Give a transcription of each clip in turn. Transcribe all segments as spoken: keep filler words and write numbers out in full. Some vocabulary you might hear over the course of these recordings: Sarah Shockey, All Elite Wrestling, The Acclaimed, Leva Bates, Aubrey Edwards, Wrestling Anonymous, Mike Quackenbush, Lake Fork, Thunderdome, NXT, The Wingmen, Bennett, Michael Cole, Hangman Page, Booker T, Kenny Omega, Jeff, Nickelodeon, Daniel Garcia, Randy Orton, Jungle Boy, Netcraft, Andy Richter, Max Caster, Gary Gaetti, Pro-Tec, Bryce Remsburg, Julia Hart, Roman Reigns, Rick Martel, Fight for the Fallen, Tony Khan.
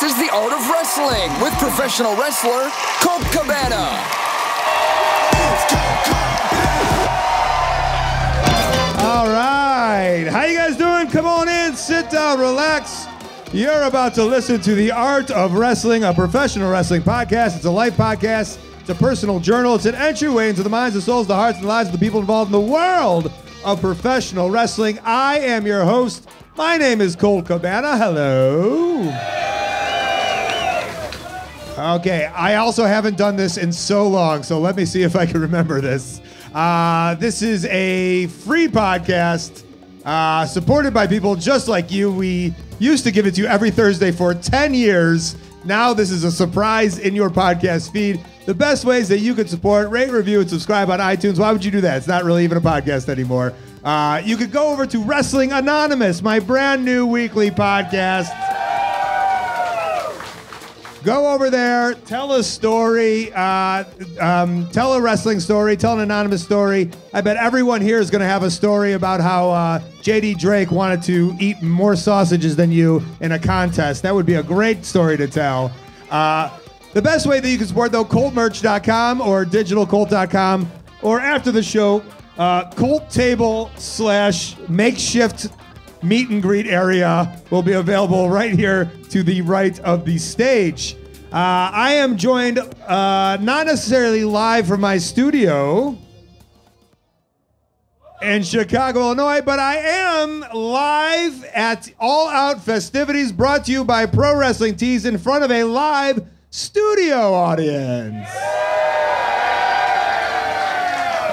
This is the Art of Wrestling with professional wrestler Colt Cabana. All right, how you guys doing? Come on in, sit down, relax. You're about to listen to the Art of Wrestling, a professional wrestling podcast. It's a life podcast. It's a personal journal. It's an entryway into the minds, the souls, the hearts, and the lives of the people involved in the world of professional wrestling. I am your host. My name is Colt Cabana. Hello. Okay, I also haven't done this in so long, so let me see if I can remember this. Uh, this is a free podcast uh, supported by people just like you. We used to give it to you every Thursday for ten years. Now this is a surprise in your podcast feed. The best ways that you could support, rate, review, and subscribe on iTunes. Why would you do that? It's not really even a podcast anymore. Uh, you could go over to Wrestling Anonymous, my brand new weekly podcast. Go over there, tell a story, uh, um, tell a wrestling story, tell an anonymous story. I bet everyone here is going to have a story about how uh, J D Drake wanted to eat more sausages than you in a contest. That would be a great story to tell. Uh, The best way that you can support, though, colt merch dot com or digital colt dot com, or after the show, uh, Colt Table slash makeshift meet and greet area will be available right here to the right of the stage. Uh, I am joined uh, not necessarily live from my studio in Chicago, Illinois, but I am live at All Out festivities brought to you by Pro Wrestling Tees in front of a live studio audience.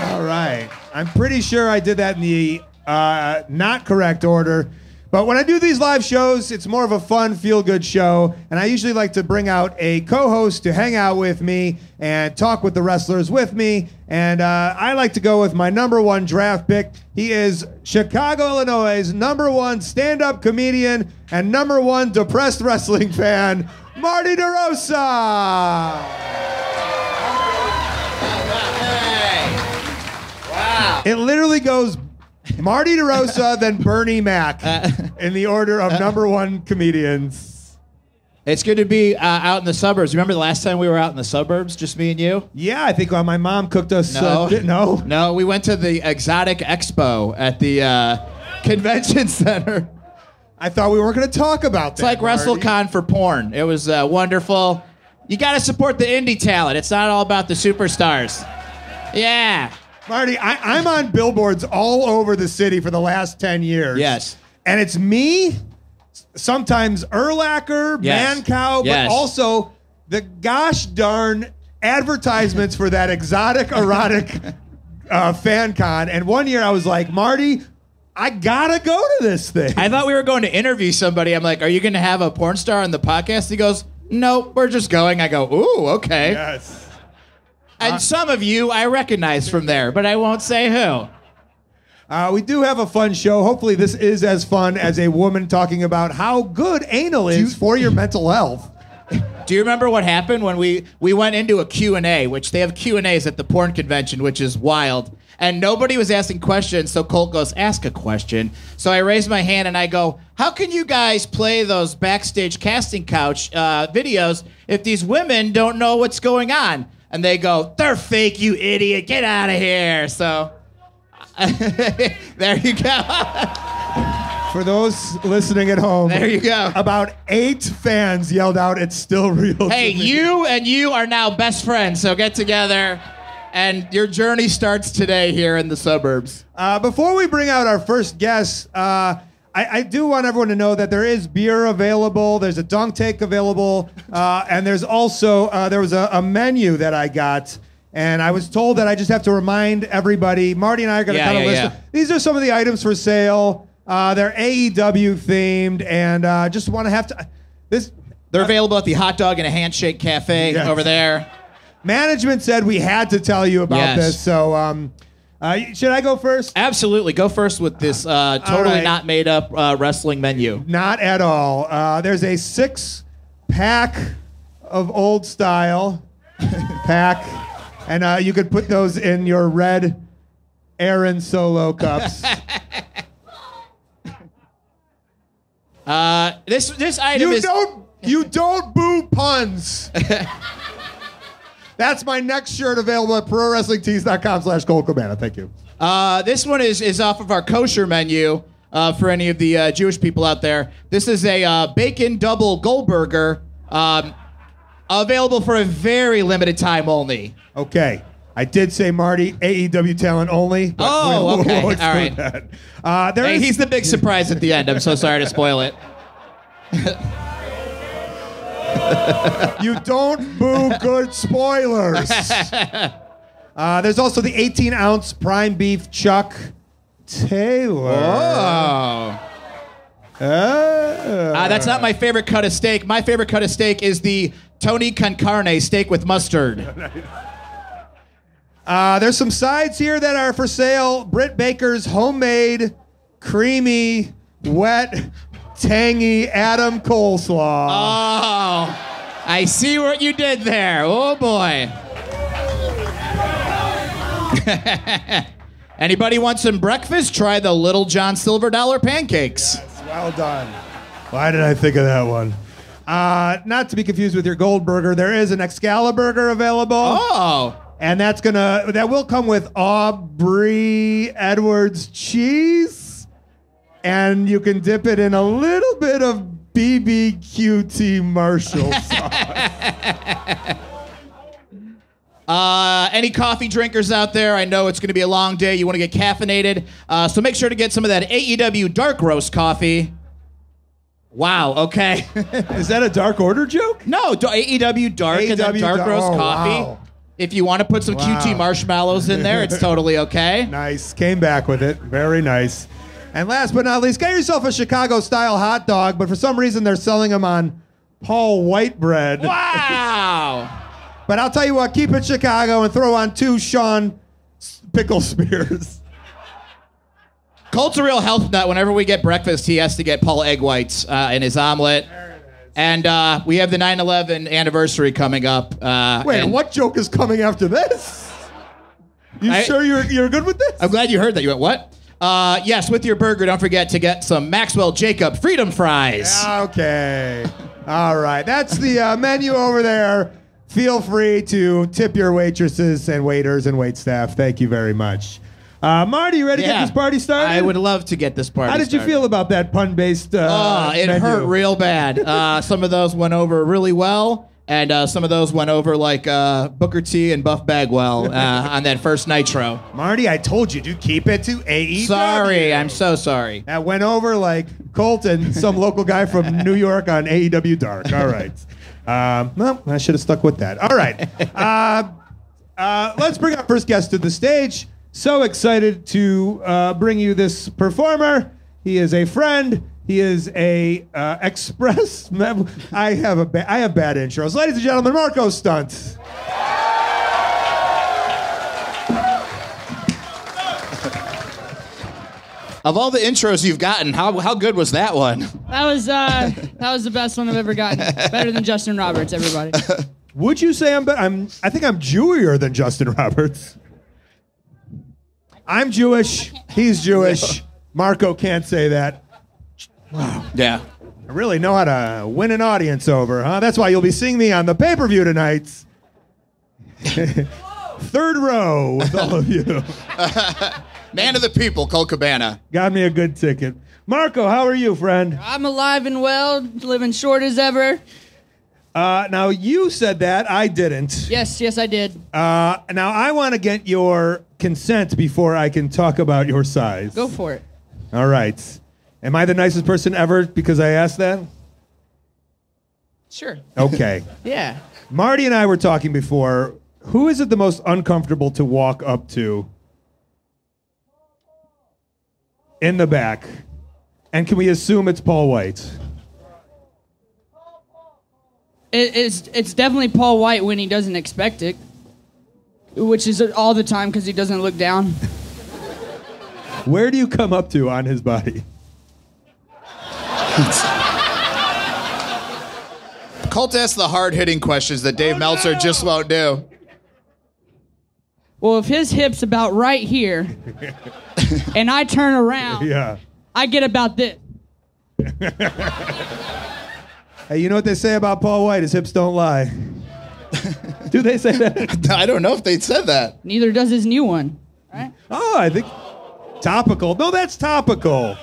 All right. I'm pretty sure I did that in the uh, not correct order. But when I do these live shows, it's more of a fun, feel-good show. And I usually like to bring out a co-host to hang out with me and talk with the wrestlers with me. And uh, I like to go with my number one draft pick. He is Chicago, Illinois' number one stand-up comedian and number one depressed wrestling fan, Marty DeRosa. Hey. Wow. It literally goes Marty DeRosa, then Bernie Mac uh, in the order of uh, number one comedians. It's good to be uh, out in the suburbs. Remember the last time we were out in the suburbs, just me and you? Yeah, I think uh, my mom cooked us. No. Uh, no. No, we went to the Exotic Expo at the uh, convention center. I thought we weren't going to talk about that. It's like WrestleCon for porn. It was uh, wonderful. You got to support the indie talent. It's not all about the superstars. Yeah. Marty, I, I'm on billboards all over the city for the last ten years. Yes. And it's me, sometimes Urlacher, yes. Mancow, yes. But also the gosh darn advertisements for that exotic, erotic uh, fan con. And one year I was like, Marty, I gotta go to this thing. I thought we were going to interview somebody. I'm like, are you gonna have a porn star on the podcast? He goes, nope, we're just going. I go, ooh, okay. Yes. And uh, some of you I recognize from there, but I won't say who. Uh, we do have a fun show. Hopefully this is as fun as a woman talking about how good anal is for your mental health. Do you remember what happened when we, we went into a Q and A, which they have Q and A's at the porn convention, which is wild. And nobody was asking questions, so Colt goes, ask a question. So I raise my hand and I go, how can you guys play those backstage casting couch uh, videos if these women don't know what's going on? And they go, they're fake, you idiot. Get out of here. So there you go. For those listening at home, there you go. About eight fans yelled out, it's still real. Hey, you and you are now best friends, so get together. And your journey starts today here in the suburbs. Uh, before we bring out our first guest, uh, I, I do want everyone to know that there is beer available. There's a dunk take available. Uh, and there's also, uh, there was a, a menu that I got. And I was told that I just have to remind everybody, Marty and I are going to kind of list. These are some of the items for sale. Uh, they're A E W themed. And I uh, just want to have to, this. They're uh, available at the Hot Dog and a Handshake Cafe yes. over there. Management said we had to tell you about yes. this, so um, uh, should I go first? Absolutely. Go first with this uh, totally right. not made up uh, wrestling menu. Not at all. Uh, there's a six-pack of old style pack, and uh, you could put those in your red Aaron Solo cups. uh, this, this item you is... You don't You don't boo puns. That's my next shirt, available at pro wrestling tees dot com slash Colt Cabana. Thank you. Uh, this one is, is off of our kosher menu uh, for any of the uh, Jewish people out there. This is a uh, bacon double Goldberger, um, available for a very limited time only. Okay. I did say, Marty, A E W talent only. But oh, we'll, okay. We'll all right. That. Uh, there hey, is... He's the big surprise at the end. I'm so sorry to spoil it. You don't boo good spoilers. Uh, there's also the eighteen ounce prime beef Chuck Taylor. Oh. Uh. Uh, that's not my favorite cut of steak. My favorite cut of steak is the Tony Concarne steak with mustard. Uh, there's some sides here that are for sale. Britt Baker's homemade, creamy, wet, tangy Adam coleslaw. Oh, I see what you did there. Oh, boy. Anybody want some breakfast? Try the Little John Silver Dollar pancakes. Yes, well done. Why did I think of that one? Uh, not to be confused with your Goldberger, there is an Excaliburger available. Oh. And that's gonna, that will come with Aubrey Edwards cheese. And you can dip it in a little bit of B B Q T Marshall sauce. Uh, any coffee drinkers out there, I know it's going to be a long day. You want to get caffeinated. Uh, so make sure to get some of that A E W dark roast coffee. Wow, okay. Is that a Dark Order joke? No, A E W dark A E W and then dark roast oh, coffee. Wow. If you want to put some wow. Q T marshmallows in there, it's totally okay. Nice. Came back with it. Very nice. And last but not least, get yourself a Chicago-style hot dog, but for some reason they're selling them on Paul White bread. Wow! But I'll tell you what, keep it Chicago and throw on two Sean Pickle Spears. Colt's a real health nut. Whenever we get breakfast, he has to get Paul Egg Whites uh, in his omelet. There it is. And uh, we have the nine eleven anniversary coming up. Uh, Wait, and what joke is coming after this? You I, sure you're, you're good with this? I'm glad you heard that. You went, what? Uh, yes, with your burger, don't forget to get some Maxwell Jacob Freedom Fries. Okay. All right. That's the uh, menu over there. Feel free to tip your waitresses and waiters and waitstaff. Thank you very much. Uh, Marty, you ready yeah. to get this party started? I would love to get this party started. How did started. you feel about that pun-based uh, Oh, it menu? hurt real bad. Uh, some of those went over really well, and uh, some of those went over like uh, Booker T and Buff Bagwell uh, on that first Nitro. Marty, I told you to keep it to A E W. Sorry, I'm so sorry. That went over like Colt and some local guy from New York on A E W Dark. All right. Um, well, I should have stuck with that. All right. Uh, uh, let's bring our first guest to the stage. So excited to uh, bring you this performer. He is a friend. He is a uh, express. I have a ba I have bad intros, ladies and gentlemen. Marko Stunt. Of all the intros you've gotten, how how good was that one? That was uh, that was the best one I've ever gotten. Better than Justin Roberts, everybody. Would you say I'm? Be I'm. I think I'm Jewier than Justin Roberts. I'm Jewish. He's Jewish. Marko can't say that. Wow. Yeah. I really know how to win an audience over, huh? That's why you'll be seeing me on the pay-per-view tonight. Third row with all of you. Man of the people, Colt Cabana. Got me a good ticket. Marko, how are you, friend? I'm alive and well, living short as ever. Uh, now, you said that. I didn't. Yes, yes, I did. Uh, now, I want to get your consent before I can talk about your size. Go for it. All right. Am I the nicest person ever because I asked that? Sure. Okay. Yeah. Marty and I were talking before. Who is it the most uncomfortable to walk up to in the back? And can we assume it's Paul White? It, it's, it's definitely Paul White when he doesn't expect it, which is all the time because he doesn't look down. Where do you come up to on his body? Colt asks the hard-hitting questions that Dave oh, Meltzer no. just won't do. Well, if his hip's about right here, and I turn around, yeah. I get about this. Hey, you know what they say about Paul White? His hips don't lie. Do they say that? I don't know if they said that. Neither does his new one. Right? Oh, I think topical. No, that's topical.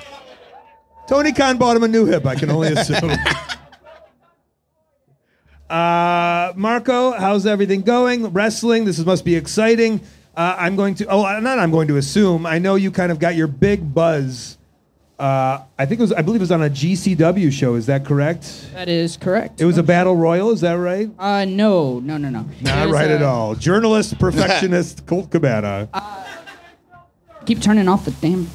Tony Khan bought him a new hip, I can only assume. uh, Marko, how's everything going? Wrestling, this must be exciting. Uh, I'm going to, oh, not I'm going to assume. I know you kind of got your big buzz. Uh, I think it was, I believe it was on a G C W show. Is that correct? That is correct. It was a battle royal. Is that right? Uh, no, no, no, no. Not right a... at all. Journalist, perfectionist, Colt Cabana. Uh, keep turning off the damn...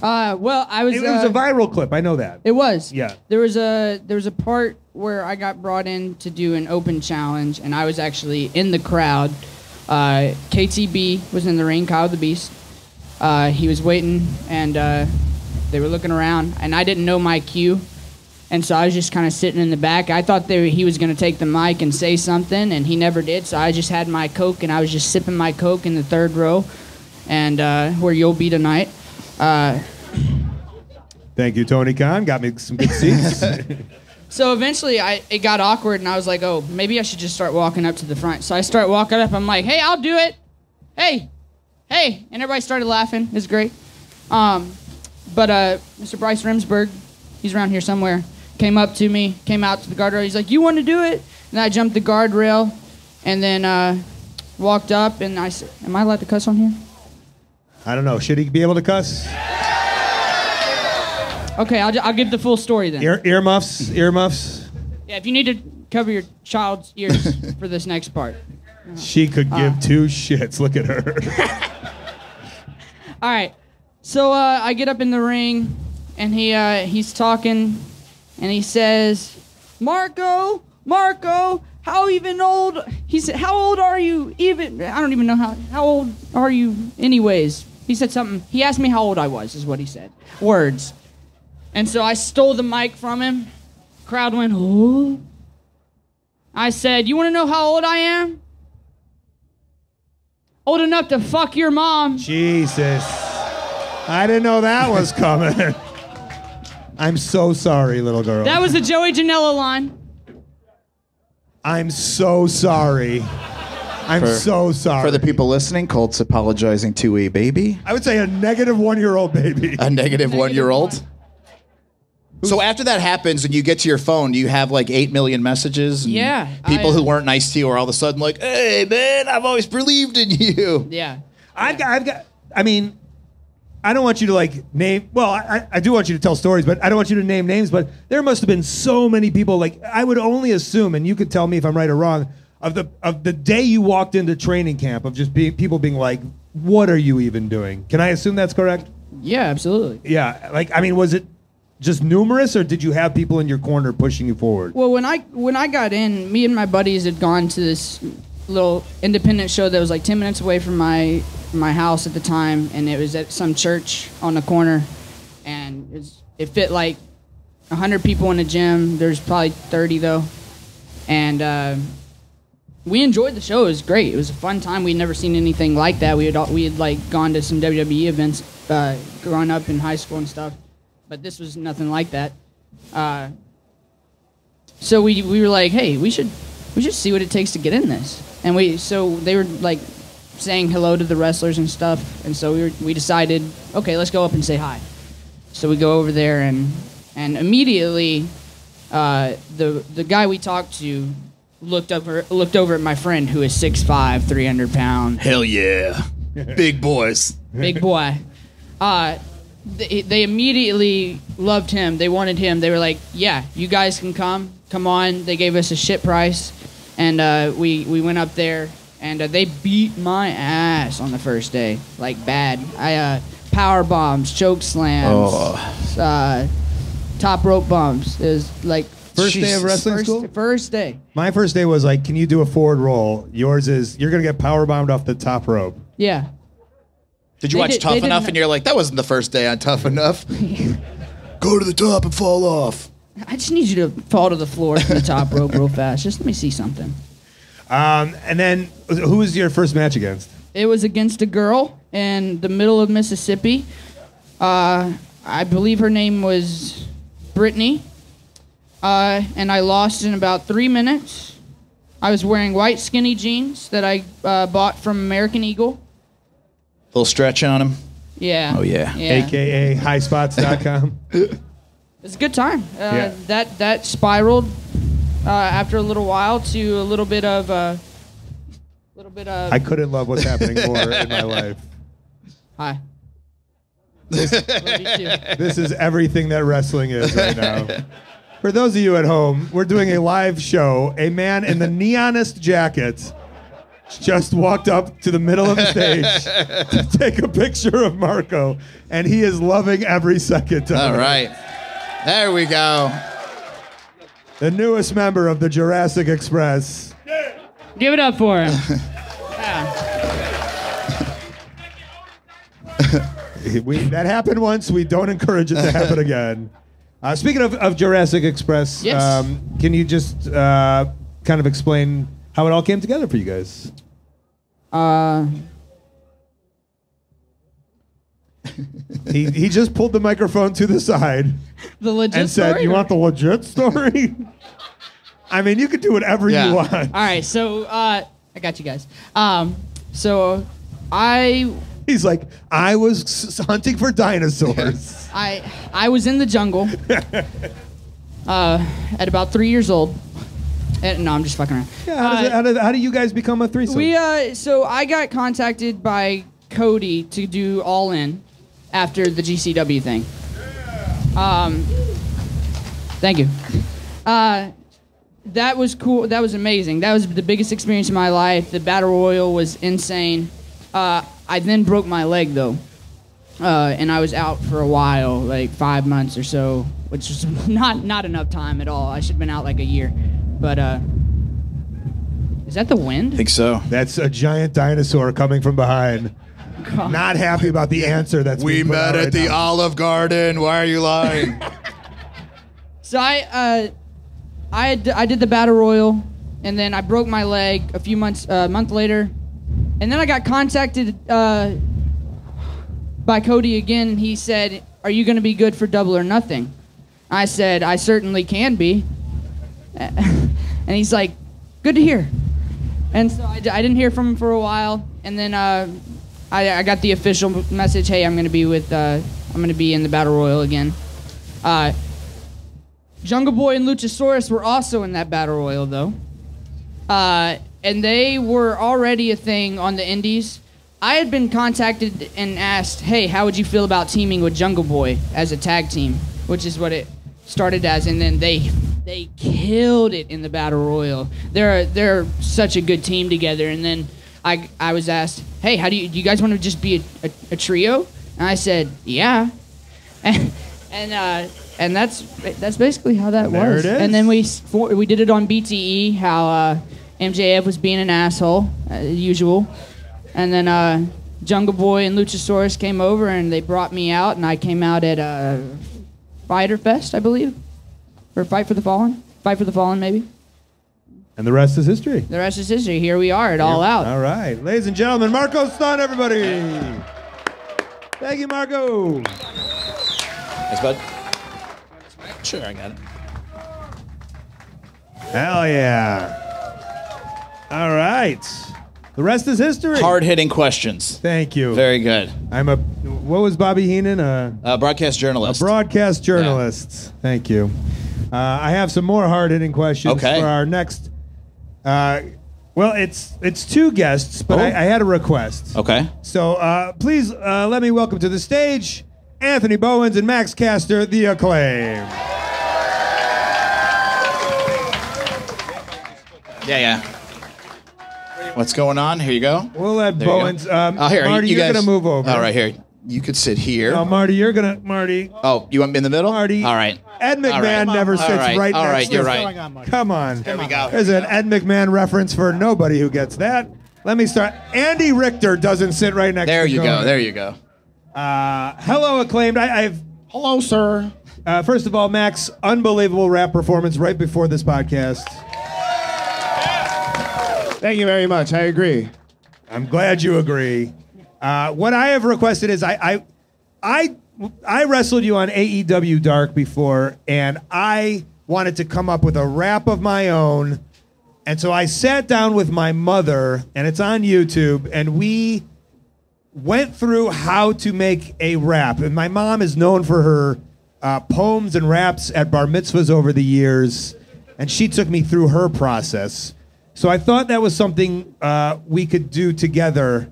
Uh, well, I was. It, it was uh, a viral clip. I know that. It was. Yeah. There was a there was a part where I got brought in to do an open challenge, and I was actually in the crowd. Uh, K T B was in the ring. Kyle the Beast. Uh, he was waiting, and uh, they were looking around, and I didn't know my cue, and so I was just kind of sitting in the back. I thought they were, he was going to take the mic and say something, and he never did. So I just had my Coke, and I was just sipping my Coke in the third row, and uh, where you'll be tonight. Uh, Thank you, Tony Khan. Got me some good seats. So eventually, I it got awkward, and I was like, oh, maybe I should just start walking up to the front. So I start walking up. I'm like, hey, I'll do it. Hey, hey. And everybody started laughing. It was great. Um, but uh, Mister Bryce Remsburg, he's around here somewhere, came up to me, came out to the guardrail. He's like, you want to do it? And I jumped the guardrail and then uh, walked up, and I said, am I allowed to cuss on here? I don't know. Should he be able to cuss? Okay, I'll, I'll give the full story then. Ear, earmuffs, earmuffs. Yeah, if you need to cover your child's ears for this next part. She could give uh, two shits. Look at her. All right. So uh, I get up in the ring, and he uh, he's talking, and he says, Marko, Marko, how even old? He said, how old are you even? I don't even know how, how old are you anyways? He said something. He asked me how old I was, is what he said. Words. And so I stole the mic from him. Crowd went, oh. I said, you want to know how old I am? Old enough to fuck your mom. Jesus. I didn't know that was coming. I'm so sorry, little girl. That was the Joey Janela line. I'm so sorry. I'm for, so sorry. For the people listening, Colt's apologizing to a baby. I would say a negative one-year-old baby. A negative one-year-old? One. So after that happens and you get to your phone, do you have like eight million messages? And yeah. People I, who weren't nice to you are all of a sudden like, hey, man, I've always believed in you. Yeah. I've got, I've got, I mean, I don't want you to like name, well, I, I do want you to tell stories, but I don't want you to name names, but there must have been so many people, like, I would only assume, and you could tell me if I'm right or wrong, of the of the day you walked into training camp, of just being, people being like, what are you even doing? Can I assume that's correct? Yeah, absolutely. Yeah, like, I mean, was it just numerous, or did you have people in your corner pushing you forward? Well, when I, when I got in, me and my buddies had gone to this little independent show that was like ten minutes away from my my house at the time, and it was at some church on the corner, and it, was, it fit like one hundred people in the gym. There's probably thirty though, and uh, we enjoyed the show. It was great. It was a fun time. We'd never seen anything like that. We had we had like gone to some W W E events uh, growing up in high school and stuff, but this was nothing like that. Uh, so we we were like, hey, we should we should see what it takes to get in this, and we so they were like saying hello to the wrestlers and stuff, and so we were, we decided, okay, let's go up and say hi. So we go over there, and and immediately uh, the the guy we talked to looked over looked over at my friend who is six five, three hundred pounds. Hell yeah, big boys, big boy. Uh, they, they immediately loved him. They wanted him. They were like, yeah, you guys can come, come on. They gave us a shit price, and uh, we we went up there. And uh, they beat my ass on the first day, like bad. I uh, power bombs, choke slams, oh. uh, top rope bumps. It was like first Jesus. Day of wrestling first, school. First day. My first day was like, can you do a forward roll? Yours is you're gonna get power bombed off the top rope. Yeah. Did you they watch did, Tough Enough? And you're like, that wasn't the first day on Tough Enough. Go to the top and fall off. I just need you to fall to the floor from the top rope real fast. Just let me see something. Um, and then, who was your first match against? It was against a girl in the middle of Mississippi. Uh, I believe her name was Brittany. uh, and I lost in about three minutes. I was wearing white skinny jeans that I uh, bought from American Eagle. Little stretch on them. Yeah. Oh, yeah. yeah. A K A high spots dot com. It's a good time. Uh, yeah. That that spiraled uh, after a little while to a little bit of... Uh, little bit of. I couldn't love what's happening more in my life. Hi. This, this is everything that wrestling is right now. For those of you at home, we're doing a live show. A man in the neonest jacket just walked up to the middle of the stage to take a picture of Marko, and he is loving every second of it. All right. There we go. The newest member of the Jurassic Express. Yeah. Give it up for him. Yeah. we, that happened once. We don't encourage it to happen again. Uh, speaking of, of Jurassic Express, yes. um, can you just uh, kind of explain how it all came together for you guys? Uh... he, he just pulled the microphone to the side the legit and said, story? You want the legit story? I mean, you could do whatever yeah. you want. All right, so uh, I got you guys. Um, so I... He's like, I was hunting for dinosaurs. I I was in the jungle uh, at about three years old. And, no, I'm just fucking around. Yeah, how, does uh, it, how, did, how do you guys become a threesome? We, uh, so I got contacted by Cody to do All In after the G C W thing. Yeah. Um, thank you. Uh... That was cool. That was amazing. That was the biggest experience of my life. The Battle Royal was insane. Uh, I then broke my leg, though. Uh, and I was out for a while, like five months or so, which was not, not enough time at all. I should have been out like a year. But uh, is that the wind? I think so. That's a giant dinosaur coming from behind. God. Not happy about the answer that's we met at right the now. Olive Garden. Why are you lying? So I... Uh, I, had, I did the Battle Royal, and then I broke my leg a few months, a uh, month later. And then I got contacted uh, by Cody again, and he said, are you going to be good for Double or Nothing? I said, I certainly can be. And he's like, good to hear. And so I, I didn't hear from him for a while, and then uh, I, I got the official message, hey, I'm going to be with, uh, I'm going to be in the Battle Royal again. Uh, Jungle Boy and Luchasaurus were also in that Battle Royal, though. Uh, and they were already a thing on the indies. I had been contacted and asked, hey, how would you feel about teaming with Jungle Boy as a tag team? Which is what it started as. And then they they killed it in the Battle Royal. They're they're such a good team together. And then I I was asked, hey, how do you, do you guys want to just be a, a, a trio? And I said, yeah. And... and uh, And that's that's basically how that there was. It is. And then we we did it on B T E, how uh, M J F was being an asshole, as usual. And then uh, Jungle Boy and Luchasaurus came over, and they brought me out, and I came out at uh, Fighter Fest, I believe. Or Fight for the Fallen. Fight for the Fallen, maybe. And the rest is history. The rest is history. Here we are at Here. All Out. All right. Ladies and gentlemen, Marko Stunt, everybody. Thank you, Marko. Thanks, bud. Sure, I got it. Hell yeah. All right. The rest is history. Hard-hitting questions. Thank you. Very good. I'm a, what was Bobby Heenan? A, a broadcast journalist. A broadcast journalist. Yeah. Thank you. Uh, I have some more hard-hitting questions okay. for our next. Uh, well, it's it's two guests, but oh. I, I had a request. Okay. So uh, please uh, let me welcome to the stage Anthony Bowens and Max Caster, The Acclaimed. Yeah, yeah. What's going on? Here you go. We'll let there Bowens. You go. Um, oh, here, Marty, you you're guys... going to move over. All right, here. You could sit here. No, Marty, you're going to... Marty. Oh, you want me in the middle? Marty. All right. Ed McMahon right. never sits all right, right all right, next to... All right, you're right. On, come on. There we go. There's an Ed McMahon reference for nobody who gets that. Let me start. Andy Richter doesn't sit right next there to... There you Cody. Go. There you go. Uh, hello, Acclaimed. I, I've hello, sir. Uh, first of all, Max, unbelievable rap performance right before this podcast. Thank you very much. I agree. I'm glad you agree. Uh, what I have requested is I, I, I, I wrestled you on A E W Dark before, and I wanted to come up with a rap of my own. And so I sat down with my mother, and it's on YouTube, and we went through how to make a rap. And my mom is known for her uh, poems and raps at bar mitzvahs over the years, and she took me through her process. So I thought that was something uh, we could do together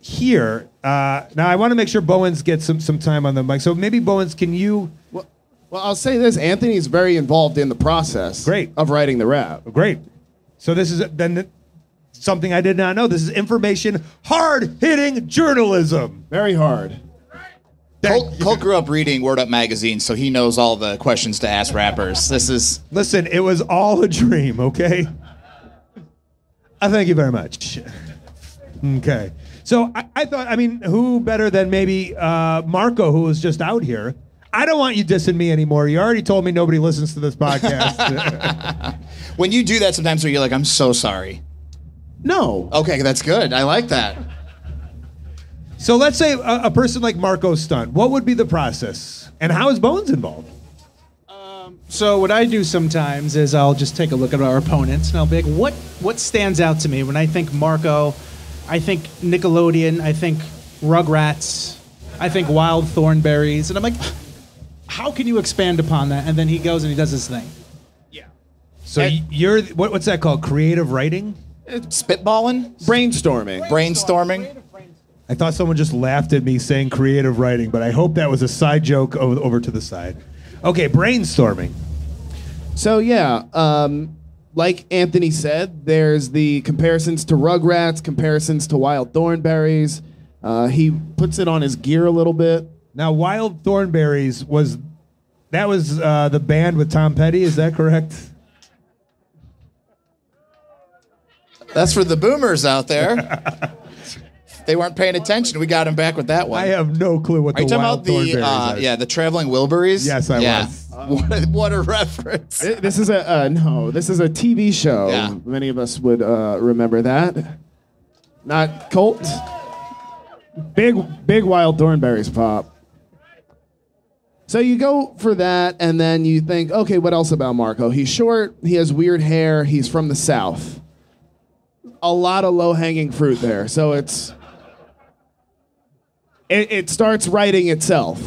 here. Uh, now, I want to make sure Bowens gets some, some time on the mic. So maybe, Bowens, can you... Well, well, I'll say this. Anthony's very involved in the process Great. of writing the rap. Great. So this is then something I did not know. This is information, hard-hitting journalism. Very hard. Colt, Colt grew up reading Word Up magazine, so he knows all the questions to ask rappers. This is... Listen, it was all a dream, okay? I thank you very much. Okay. So I, I thought, I mean, who better than maybe uh, Marko, who was just out here. I don't want you dissing me anymore. You already told me nobody listens to this podcast. When you do that sometimes, you're like, I'm so sorry. No. Okay, that's good. I like that. So let's say a, a person like Marko Stunt. What would be the process? And how is Bones involved? Um, so what I do sometimes is I'll just take a look at our opponents, and I'll be like, what, what stands out to me? When I think Marko, I think Nickelodeon, I think Rugrats, I think Wild Thornberries. And I'm like, how can you expand upon that? And then he goes and he does his thing. Yeah. So and you're, what, what's that called? Creative writing? Spitballing? Brainstorming. Brainstorming. Brainstorming. I thought someone just laughed at me saying creative writing, but I hope that was a side joke over to the side. Okay, brainstorming. So, yeah, um, like Anthony said, there's the comparisons to Rugrats, comparisons to Wild Thornberries. Uh, he puts it on his gear a little bit. Now, Wild Thornberries, was that was uh, the band with Tom Petty, is that correct? That's for the boomers out there. They weren't paying attention. We got him back with that one. I have no clue what the Wild Thornberries are. Uh, yeah, the Traveling Wilburys? Yes, I yeah. was. Uh, what, a, what a reference. It, this is a, uh, no, this is a T V show. Yeah. Many of us would uh, remember that. Not Colt. Big, big Wild Thornberries pop. So you go for that, and then you think, okay, what else about Marko? He's short, he has weird hair, he's from the South. A lot of low-hanging fruit there, so it's... It, it starts writing itself.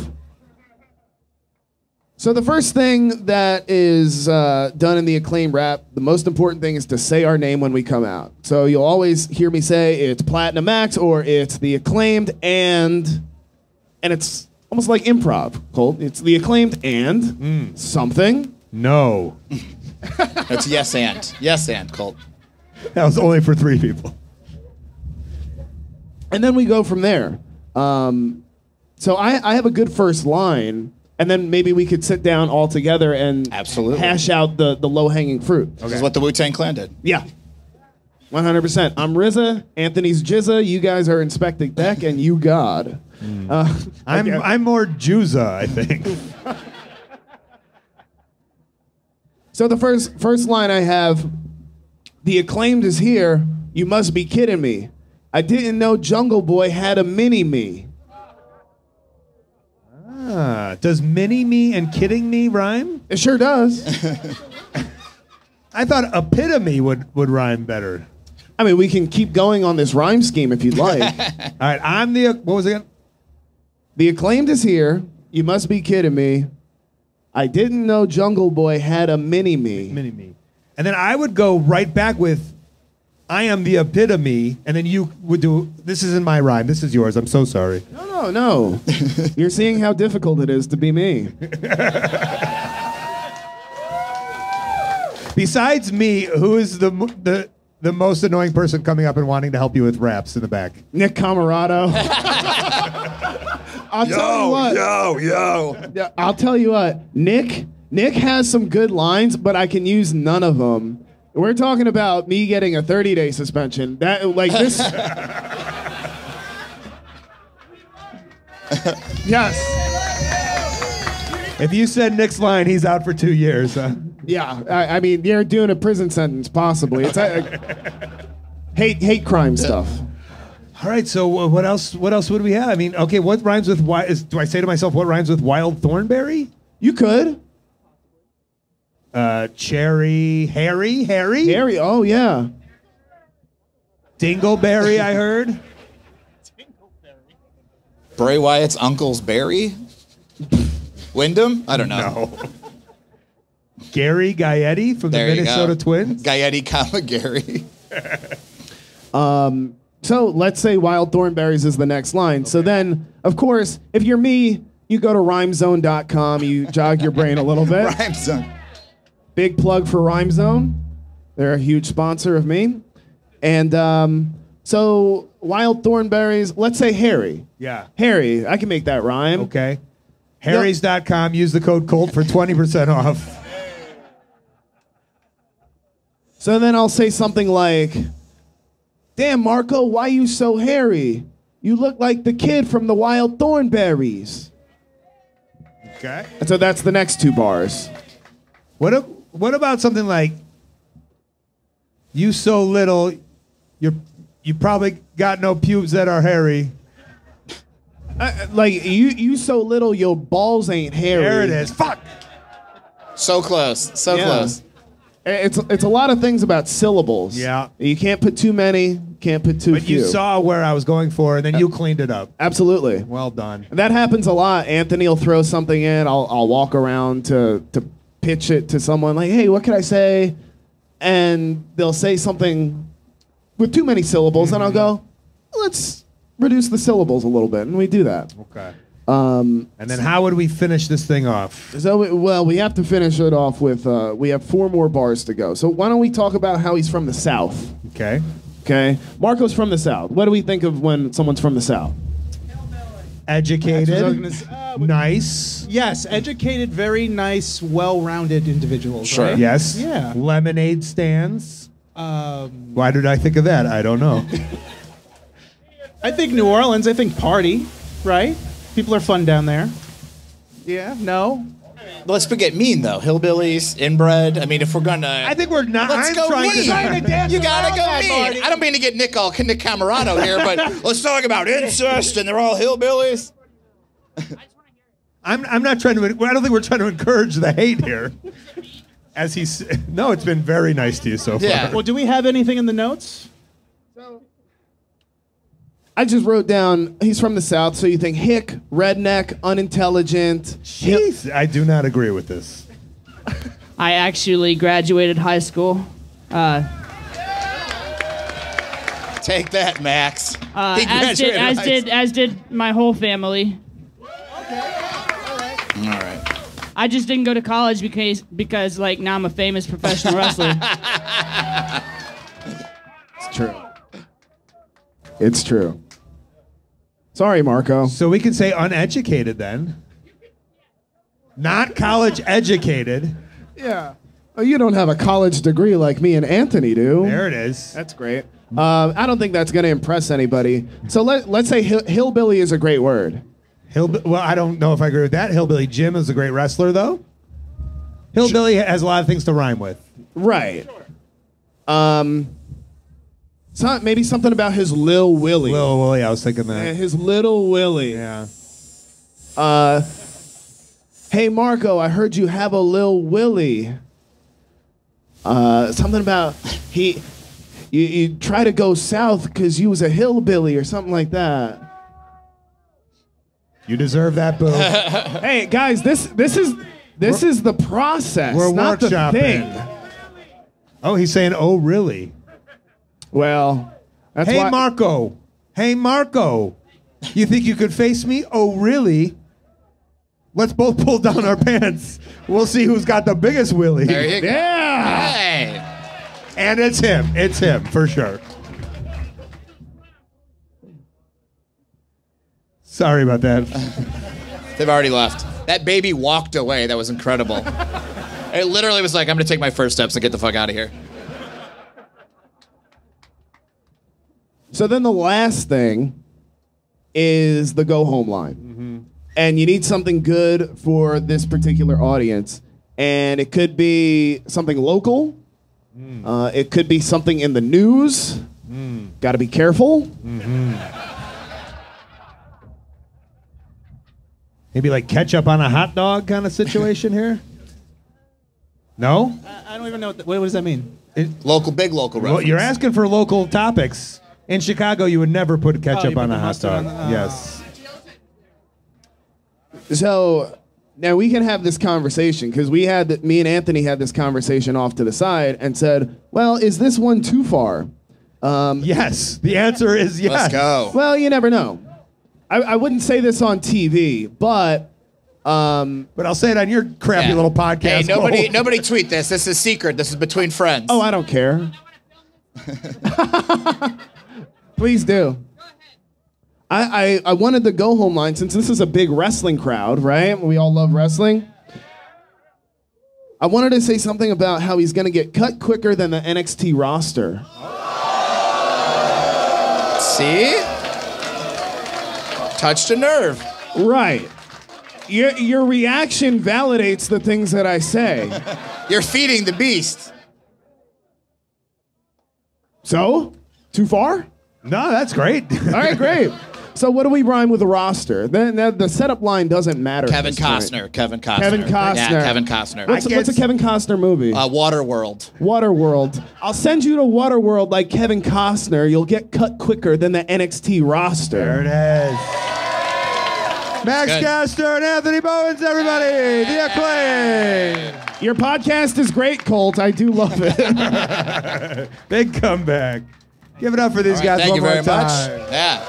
So the first thing that is uh, done in the Acclaimed rap, the most important thing is to say our name when we come out. So you'll always hear me say it's Platinum X or it's the Acclaimed and... And it's almost like improv, Colt. It's the Acclaimed and mm. something. No. That's yes and. Yes and, Colt. That was only for three people. And then we go from there. Um, so I, I have a good first line, and then maybe we could sit down all together and Absolutely. hash out the, the low-hanging fruit. Okay. This is what the Wu-Tang Clan did. Yeah. one hundred percent. I'm R Z A, Anthony's Jizza, you guys are Inspecting Beck, and you God. Mm. Uh, I'm, okay. I'm more Juzza, I think. So the first, first line I have, the Acclaimed is here, you must be kidding me. I didn't know Jungle Boy had a mini-me. Ah, does mini-me and kidding me rhyme? It sure does. I thought epitome would, would rhyme better. I mean, we can keep going on this rhyme scheme if you'd like. All right, I'm the... What was it again? The Acclaimed is here. You must be kidding me. I didn't know Jungle Boy had a mini-me. Mini-me. And then I would go right back with... I am the epitome, and then you would do, this isn't my rhyme, this is yours, I'm so sorry. No, no, no. You're seeing how difficult it is to be me. Besides me, who is the, the, the most annoying person coming up and wanting to help you with raps in the back? Nick Comoroto. I'll yo, tell you what. Yo, yo. I'll tell you what, Nick, Nick has some good lines, but I can use none of them. We're talking about me getting a thirty-day suspension. That, like, this... Yes. If you said Nick's line, he's out for two years. Huh? Yeah, I, I mean, you're doing a prison sentence, possibly. It's uh, hate, hate crime stuff. All right, so uh, what else? What else would we have? I mean, okay, what rhymes with... Wi is, do I say to myself, what rhymes with Wild Thornberry? You could. Uh, Cherry, Harry, Harry? Harry, oh yeah. Dingleberry, I heard. Dingleberry. Bray Wyatt's uncle's Barry? Wyndham? I don't know. No. Gary Gaetti from there the Minnesota Twins? Gaetti, comma, Gary. um, so let's say Wild Thornberries is the next line. Okay. So then, of course, if you're me, you go to rhyme zone dot com, you jog your brain a little bit. RhymeZone. Big plug for RhymeZone. They're a huge sponsor of me. And um, so Wild Thornberries, let's say Harry. Yeah. Harry, I can make that rhyme. Okay. Harry's dot com, use the code Colt for twenty percent off. So then I'll say something like, damn, Marko, why you so hairy? You look like the kid from the Wild Thornberries. Okay. And so that's the next two bars. What, a, what about something like, you so little, you're, you probably got no pubes that are hairy. Uh, like, you, you so little, your balls ain't hairy. There it is. Fuck. So close. So yeah. close. It's it's a lot of things about syllables. Yeah. You can't put too many, can't put too but few. But you saw where I was going for, and then you cleaned it up. Absolutely. Well done. And that happens a lot. Anthony will throw something in. I'll, I'll walk around to, to pitch it to someone like, hey, what can I say? And they'll say something with too many syllables, mm-hmm. and I'll go, let's reduce the syllables a little bit, and we do that. Okay. Um, and then so, how would we finish this thing off? So we, well, we have to finish it off with, uh, we have four more bars to go. So why don't we talk about how he's from the South? Okay. Okay. Marko's from the South. What do we think of when someone's from the South? Educated. Uh, nice. Yes. Educated, very nice, well-rounded individuals. Sure. Right? Yes. Yeah. Lemonade stands. Um, why did I think of that? I don't know. I think New Orleans. I think party, right? People are fun down there. Yeah, no? Let's forget mean, though. Hillbillies, inbred. I mean, if we're going to... I think we're not... Let's I'm go trying mean. To trying to dance you got to go that, mean. Marty. I don't mean to get Nick all Nick Comoroto here, but let's talk about incest, and they're all hillbillies. I'm, I'm not trying to... I don't think we're trying to encourage the hate here. As he's... No, it's been very nice to you so far. Yeah. Well, do we have anything in the notes? So... I just wrote down, he's from the South, so you think hick, redneck, unintelligent. Jeez, I do not agree with this. I actually graduated high school. Uh, Take that, Max. Uh, he as, did, as, did, as did my whole family. Okay, all right. All right. I just didn't go to college because, because like, now I'm a famous professional wrestler. It's true. It's true. Sorry, Marko. So we can say uneducated then. Not college educated. Yeah. Oh, you don't have a college degree like me and Anthony do. There it is. That's great. Uh, I don't think that's going to impress anybody. So let, let's say hill, hillbilly is a great word. Hill, well, I don't know if I agree with that. Hillbilly Jim is a great wrestler, though. Hillbilly has a lot of things to rhyme with. Right. Um... So maybe something about his Lil Willy. Lil Willy, I was thinking that. Yeah, his Little Willy. Yeah. Uh, hey, Marko, I heard you have a Lil Willy. Uh, something about he, you, you try to go south because you was a hillbilly or something like that. You deserve that, boo. Hey, guys, this this is this we're, is the process, we're not workshopping. The thing. Oh, he's saying, oh, really? Well, that's hey, why Marko. Hey, Marko. You think you could face me? Oh, really? Let's both pull down our pants. We'll see who's got the biggest willy. There you go. Yeah. Hey. And it's him. It's him, for sure. Sorry about that. They've already left. That baby walked away. That was incredible. It literally was like, I'm going to take my first steps and get the fuck out of here. So then the last thing is the go-home line. Mm-hmm. And you need something good for this particular audience. And it could be something local. Mm. Uh, it could be something in the news. Mm. Got to be careful. Mm-hmm. Maybe like ketchup on a hot dog kind of situation here. No? I don't even know. What, the, what does that mean? It, local, big local reference. Well, you're asking for local topics. In Chicago, you would never put ketchup oh, on put a hot dog. On, uh, yes. So now we can have this conversation because we had, me and Anthony had this conversation off to the side and said, well, is this one too far? Um, yes. The answer is yes. Let's go. Well, you never know. I, I wouldn't say this on T V, but... Um, but I'll say it on your crappy yeah. little podcast. Hey, nobody, nobody tweet this. This is secret. This is between friends. Oh, I don't care. Please do. Go ahead. I, I, I wanted the go-home line, since this is a big wrestling crowd, right? We all love wrestling. I wanted to say something about how he's going to get cut quicker than the N X T roster. See? Touched a nerve. Right. Your, your reaction validates the things that I say. You're feeding the beast. So? Too far? No, that's great. All right, great. So what do we rhyme with the roster? Then the, the setup line doesn't matter. Kevin Costner. Kevin Costner. Kevin Costner. Yeah, Kevin Costner. What's, what's a Kevin Costner movie? Uh, Waterworld. Waterworld. I'll send you to Waterworld like Kevin Costner. You'll get cut quicker than the N X T roster. There it is. Max Caster and Anthony Bowens, everybody. The Acclaimed. Your podcast is great, Colt. I do love it. Big comeback. Give it up for these right, guys thank one you more very time. Much. Yeah.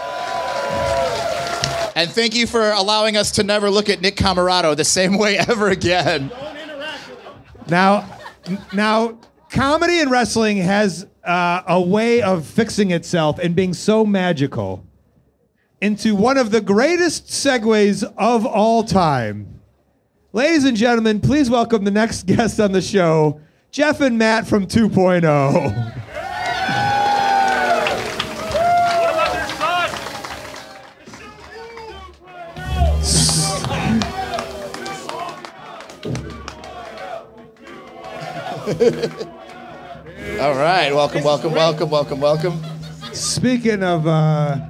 And thank you for allowing us to never look at Nick Comoroto the same way ever again. Don't interact with him. Now, now, comedy and wrestling has uh, a way of fixing itself and being so magical into one of the greatest segues of all time. Ladies and gentlemen, please welcome the next guest on the show, Jeff and Matt from two point oh. All right, welcome, welcome, welcome, welcome, welcome. Speaking of... Uh,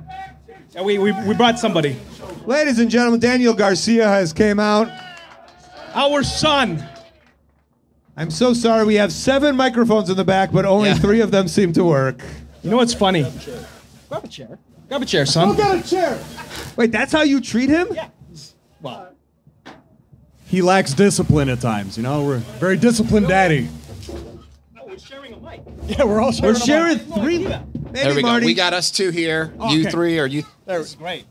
yeah, we, we, we brought somebody. Ladies and gentlemen, Daniel Garcia has came out. Our son. I'm so sorry, we have seven microphones in the back, but only yeah. three of them seem to work. You know what's funny? Grab a chair. Grab a chair, Grab a chair son. Go get a chair. Wait, that's how you treat him? Yeah. Well... He lacks discipline at times, you know? We're very disciplined daddy. No, we're sharing a mic. Yeah, we're all sharing We're sharing a mic. three. Maybe there we Marty. Go. We got us two here. Oh, you okay. three or you... There. This is great.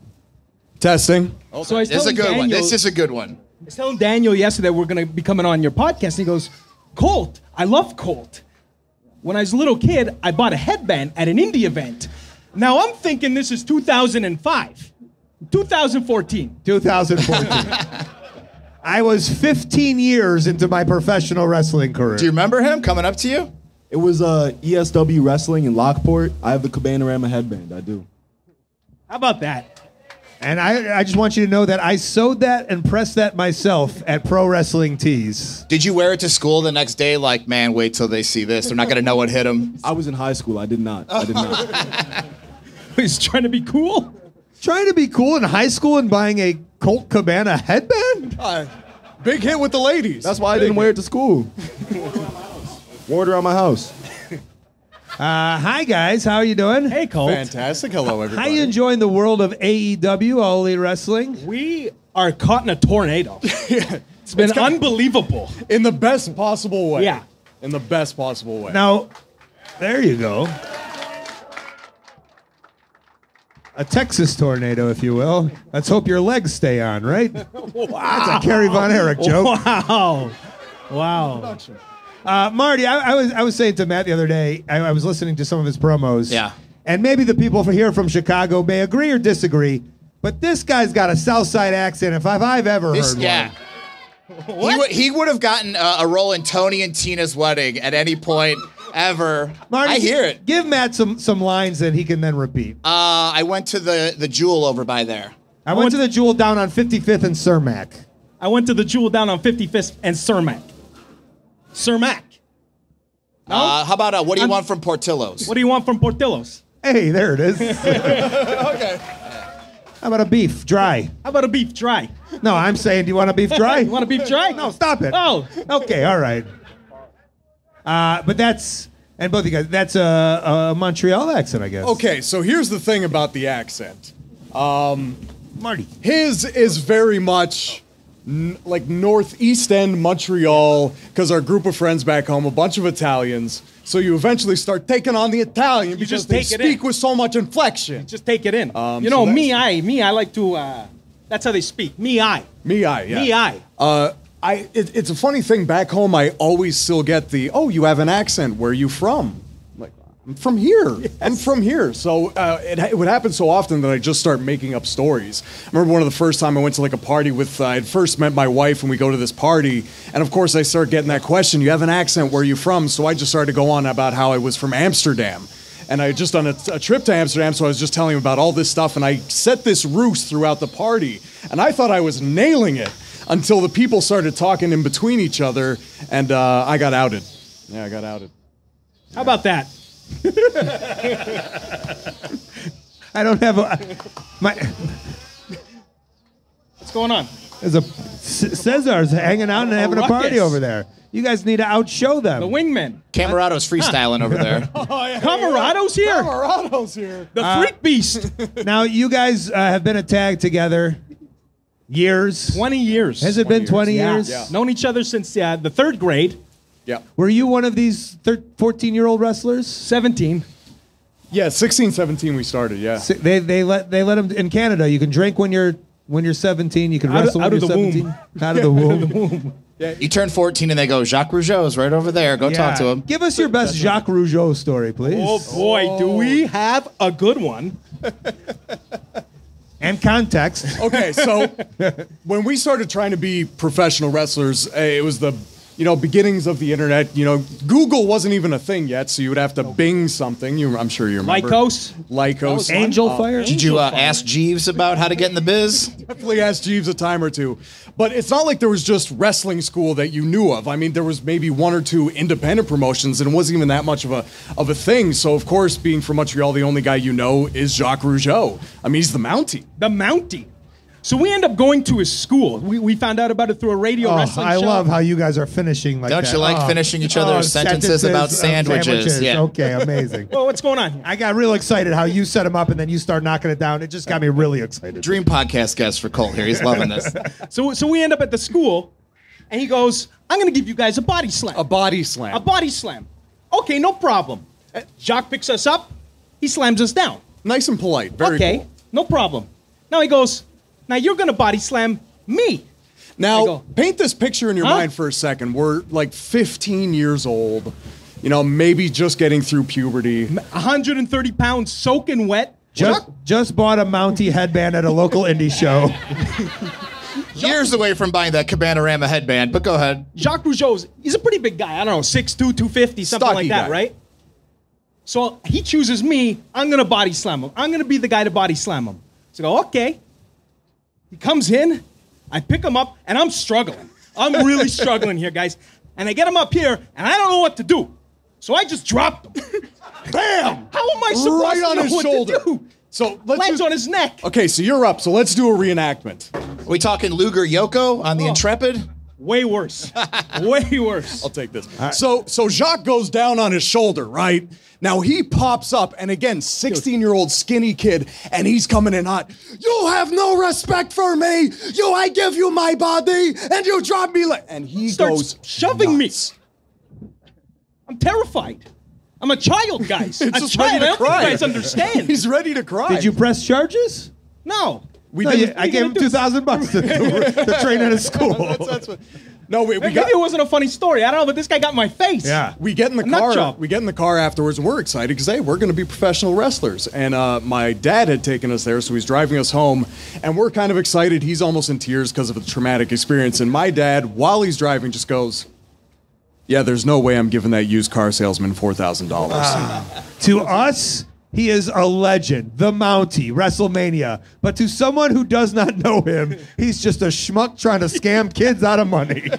Testing. Okay. So I was this is a good Daniel, one. This is a good one. I was telling Daniel yesterday we're going to be coming on your podcast, and he goes, Colt, I love Colt. When I was a little kid, I bought a headband at an indie event. Now I'm thinking this is two thousand five. two thousand fourteen. two thousand fourteen. I was fifteen years into my professional wrestling career. Do you remember him coming up to you? It was uh, E S W Wrestling in Lockport. I have the Cabana Rama headband. I do. How about that? And I, I just want you to know that I sewed that and pressed that myself at Pro Wrestling Tees. Did you wear it to school the next day? Like, man, wait till they see this. They're not going to know what hit them. I was in high school. I did not. I did not. He's trying to be cool? Trying to be cool in high school and buying a Colt Cabana headband? Uh, big hit with the ladies. That's why I didn't wear it to school. Wore it around my house. Uh, hi, guys. How are you doing? Hey, Colt. Fantastic. Hello, everybody. How are you enjoying the world of A E W, All Elite Wrestling? We are caught in a tornado. yeah. It's been it's unbelievable. In the best possible way. Yeah. In the best possible way. Now, there you go. A Texas tornado, if you will. Let's hope your legs stay on, right? Wow. That's a Kerry Von Erich joke. Wow. Wow. Uh, Marty, I, I was I was saying to Matt the other day, I, I was listening to some of his promos. Yeah. And maybe the people here from Chicago may agree or disagree, but this guy's got a Southside accent if I've, I've ever this, heard yeah. one. He, he would have gotten a, a role in Tony and Tina's Wedding at any point. Ever. Marty, I hear it. Give Matt some, some lines that he can then repeat. Uh, I went to the, the Jewel over by there. I, I went, went to the Jewel down on fifty-fifth and Cermak. I went to the Jewel down on fifty-fifth and Cermak. Cermak. No? Uh, how about, uh, what do you I'm, want from Portillo's? What do you want from Portillo's? Hey, there it is. Okay. How about a beef dry? How about a beef dry? No, I'm saying, do you want a beef dry? You want a beef dry? No, stop it. Oh. Okay, all right. Uh, but that's, and both of you guys, that's a, a Montreal accent, I guess. Okay, so here's the thing about the accent. Um, Marty. His is very much n like Northeast End Montreal, because our group of friends back home, a bunch of Italians, so you eventually start taking on the Italian you because just they speak in. with so much inflection. You just take it in. Um, you know, so me, I, me, I like to, uh, that's how they speak. Me, I. Me, I, yeah. Me, I. Uh, I, it, it's a funny thing, back home I always still get the, oh, you have an accent, where are you from? I'm like, I'm from here, yes. I'm from here. So uh, it, it would happen so often that I just start making up stories. I remember one of the first time I went to like a party with, uh, I had first met my wife and we go to this party, and of course I start getting that question, you have an accent, where are you from? So I just started to go on about how I was from Amsterdam. And I had just done a, a trip to Amsterdam, so I was just telling him about all this stuff, and I set this ruse throughout the party, and I thought I was nailing it until the people started talking in between each other, and uh, I got outed. Yeah, I got outed. Yeah. How about that? I don't have a... My, what's going on? There's a... Cesar's hanging out and having a party over there. You guys need to outshow them. The Wingmen. Comoroto's freestyling huh. over there. Oh, yeah, Comoroto's yeah. here. Comoroto's here. The uh, freak beast. Now, you guys uh, have been a tag together years. twenty years. Has it been twenty years? Yeah. years? Yeah. Known each other since uh, the third grade. Yeah. Were you one of these fourteen-year-old wrestlers? seventeen. Yeah, sixteen, seventeen we started, yeah. So they, they, let, they let them, in Canada, you can drink when you're, when you're seventeen, you can out wrestle out when you're seventeen. Womb. Out of the womb. Out of the womb. Yeah. You turn fourteen and they go, Jacques Rougeau is right over there. Go yeah. talk to him. Give us your best Jacques Rougeau story, please. Oh, boy. Oh. Do we have a good one? And context. Okay, so when we started trying to be professional wrestlers, it was the you know beginnings of the internet. You know, Google wasn't even a thing yet, so you would have to okay. Bing something. You, I'm sure you remember. Lycos. Lycos. Angel uh, Fire. Did you uh, ask Jeeves about how to get in the biz? Definitely asked Jeeves a time or two. But it's not like there was just wrestling school that you knew of. I mean, there was maybe one or two independent promotions, and it wasn't even that much of a of a thing. So, of course, being from Montreal, the only guy you know is Jacques Rougeau. I mean, he's the Mountie. The Mountie. So we end up going to his school. We, we found out about it through a radio oh, wrestling I show. I love how you guys are finishing like Don't that. Don't you like oh. finishing each other's oh, sentences, sentences about sandwiches? sandwiches. Yeah. Okay, amazing. Well, what's going on here? I got real excited how you set him up and then you start knocking it down. It just got me really excited. Dream podcast guest for Colt here. He's loving this. so, so we end up at the school and he goes, I'm going to give you guys a body slam. A body slam. A body slam. Okay, no problem. Jacques picks us up. He slams us down. Nice and polite. Very okay, cool. No problem. Now he goes... Now you're going to body slam me. Now, go, paint this picture in your huh? mind for a second. We're like fifteen years old, you know, maybe just getting through puberty. one hundred thirty pounds, soaking wet. Just, just bought a Mountie headband at a local indie show. Years away from buying that Cabanorama headband, but go ahead. Jacques Rougeau, he's a pretty big guy. I don't know, six two, two fifty, something Stocky like that, guy. Right? So he chooses me. I'm going to body slam him. I'm going to be the guy to body slam him. So I go, okay. He comes in, I pick him up, and I'm struggling. I'm really struggling here, guys. And I get him up here, and I don't know what to do. So I just dropped him. Bam! How am I supposed right on to know his what shoulder. To do? So let's Lands do... on his neck. Okay, so you're up, so let's do a reenactment. Are we talking Luger Yoko on the oh. Intrepid? Way worse. Way worse. I'll take this. Right. So, so Jacques goes down on his shoulder, right? Now he pops up, and again, sixteen-year-old skinny kid, and he's coming in hot. You have no respect for me. You, I give you my body, and you drop me like. And he starts goes shoving nuts. me. I'm terrified. I'm a child, guys. I'm just child. Ready to cry. I don't think you guys understand. He's ready to cry. Did you press charges? No. We no, did, yeah, I gave him two thousand bucks to, to train at his school. that's, that's what, no, we, we got, maybe it wasn't a funny story. I don't know, but this guy got in my face. Yeah, we get in the car. Job. We get in the car afterwards, and we're excited because hey, we're going to be professional wrestlers. And uh, my dad had taken us there, so he's driving us home, and we're kind of excited. He's almost in tears because of the traumatic experience. And my dad, while he's driving, just goes, "Yeah, there's no way I'm giving that used car salesman four thousand dollars." Uh, to us. He is a legend, the Mountie, WrestleMania. But to someone who does not know him, he's just a schmuck trying to scam kids out of money.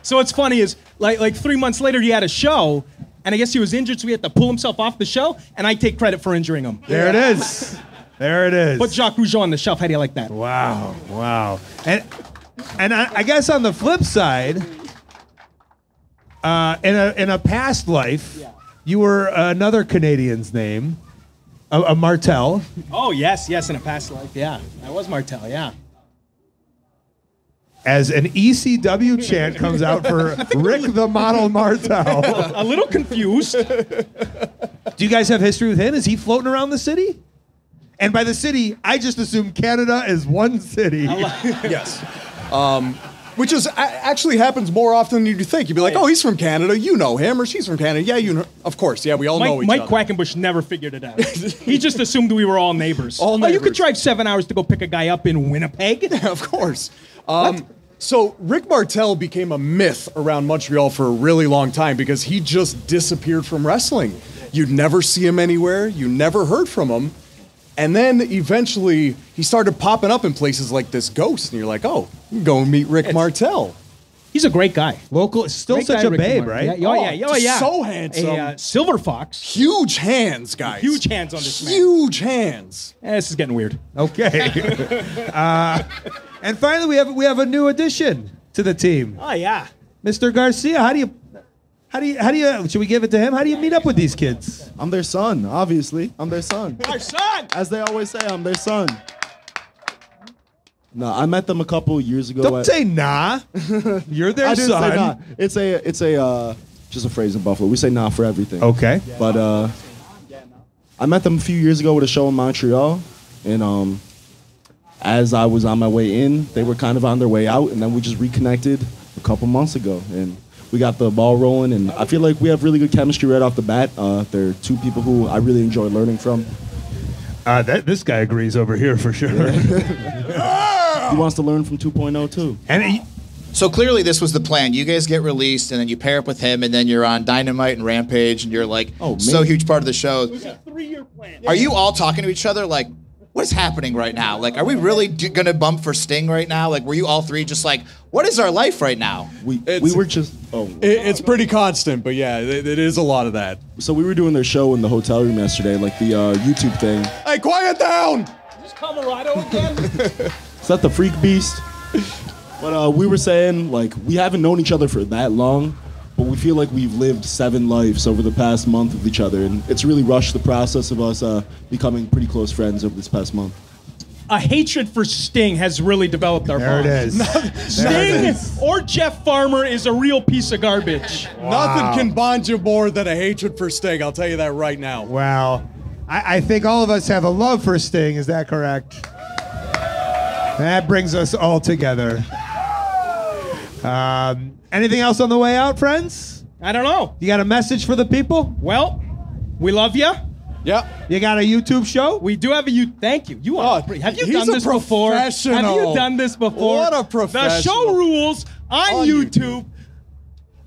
So what's funny is, like, like three months later, he had a show, and I guess he was injured, so he had to pull himself off the show, and I take credit for injuring him. There yeah. it is. There it is. Put Jacques Rougeau on the shelf. How do you like that? Wow, wow. And, and I, I guess on the flip side, Uh, in a in a past life, yeah. you were another Canadian's name, a, a Martel. Oh yes, yes, in a past life, yeah, I was Martel, yeah. As an E C W chant comes out for Rick the Model Martel. A little confused. Do you guys have history with him? Is he floating around the city? And by the city, I just assume Canada is one city. Yes. Um, which is actually happens more often than you think. You'd be like, oh, he's from Canada. You know him. Or she's from Canada. Yeah, you know. Of course. Yeah, we all Mike, know each Mike other. Mike Quackenbush never figured it out. He just assumed we were all neighbors. All neighbors. Oh, you could drive seven hours to go pick a guy up in Winnipeg? Yeah, of course. Um, so Rick Martel became a myth around Montreal for a really long time because he just disappeared from wrestling. You'd never see him anywhere. You never heard from him. And then eventually he started popping up in places like this ghost. And you're like, oh, go meet Rick Martel. He's a great guy. Local, still great such guy, a Rick babe, Mar right? Yeah, oh, yeah, yeah, oh, yeah. So handsome. A, uh, silver fox. Huge hands, guys. Huge hands on this man. Huge hands. Eh, this is getting weird. Okay. uh, and finally, we have we have a new addition to the team. Oh yeah, Mister Garcia. How do you, how do you, how do you? Should we give it to him? How do you meet up with these kids? I'm their son, obviously. I'm their son. Our son. As they always say, I'm their son. No, I met them a couple years ago. Don't at, say nah. You're their I didn't son. Say nah. It's a, it's a, uh, just a phrase in Buffalo. We say nah for everything. Okay. Yeah, but uh, yeah, nah. I met them a few years ago with a show in Montreal, and um, as I was on my way in, they were kind of on their way out, and then we just reconnected a couple months ago, and we got the ball rolling. And I feel like we have really good chemistry right off the bat. Uh, they're two people who I really enjoy learning from. Uh, that this guy agrees over here for sure. Yeah. He wants to learn from two point oh too. And he, so clearly this was the plan. You guys get released and then you pair up with him and then you're on Dynamite and Rampage and you're like oh, so huge part of the show. It was a three-year plan. Are you all talking to each other like, what's happening right now? Like, are we really do, gonna bump for Sting right now? Like, were you all three just like, what is our life right now? We, we were just, oh. It, it's pretty constant, but yeah, it, it is a lot of that. So we were doing their show in the hotel room yesterday, like the uh, YouTube thing. Hey, quiet down! Is this Comoroto again? Is that the freak beast? But uh, we were saying, like, we haven't known each other for that long, but we feel like we've lived seven lives over the past month with each other, and it's really rushed the process of us uh, becoming pretty close friends over this past month. A hatred for Sting has really developed our bond. There it is. Sting it is. Or Jeff Farmer is a real piece of garbage. Wow. Nothing can bond you more than a hatred for Sting, I'll tell you that right now. Wow. I, I think all of us have a love for Sting, is that correct? That brings us all together. Um, anything else on the way out, friends? I don't know. You got a message for the people? Well, we love you. Yep. You got a YouTube show? We do have a YouTube. Thank you. You are. Oh, have you done this before? Have you done this before? What a professional. The show rules on, on YouTube. YouTube.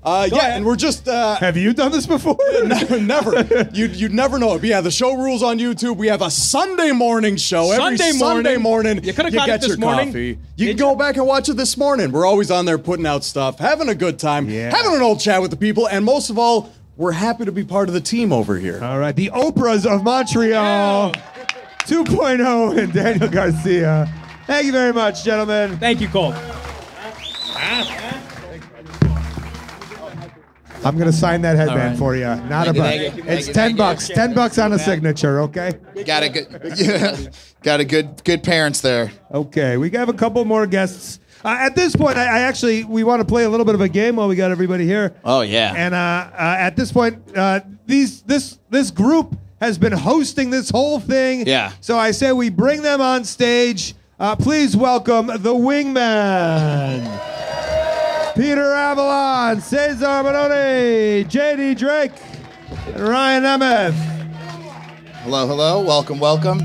Uh, yeah, ahead. And we're just... Uh, have you done this before? never. never. You'd, you'd never know it. But yeah, the show rules on YouTube. We have a Sunday morning show. Sunday Every morning. Sunday morning, you, you get your morning. coffee. You Did can go you? back and watch it this morning. We're always on there putting out stuff, having a good time, yeah. having an old chat with the people, and most of all, we're happy to be part of the team over here. All right, the Oprahs of Montreal, yeah. two point oh and Daniel Garcia. Thank you very much, gentlemen. Thank you, Colt. I'm going to sign that headband right. for you. Not a buck. It's ten bucks. ten bucks on a signature, okay? Got a good yeah. Got a good good parents there. Okay, we have a couple more guests. Uh, at this point, I, I actually, we want to play a little bit of a game while we got everybody here. Oh, yeah. And uh, uh, at this point, uh, these this this group has been hosting this whole thing. Yeah. So I say we bring them on stage. Uh, please welcome the Wingmen. Peter Avalon, Cesar Bononi, J D Drake, and Ryan Emmett. Hello, hello. Welcome, welcome.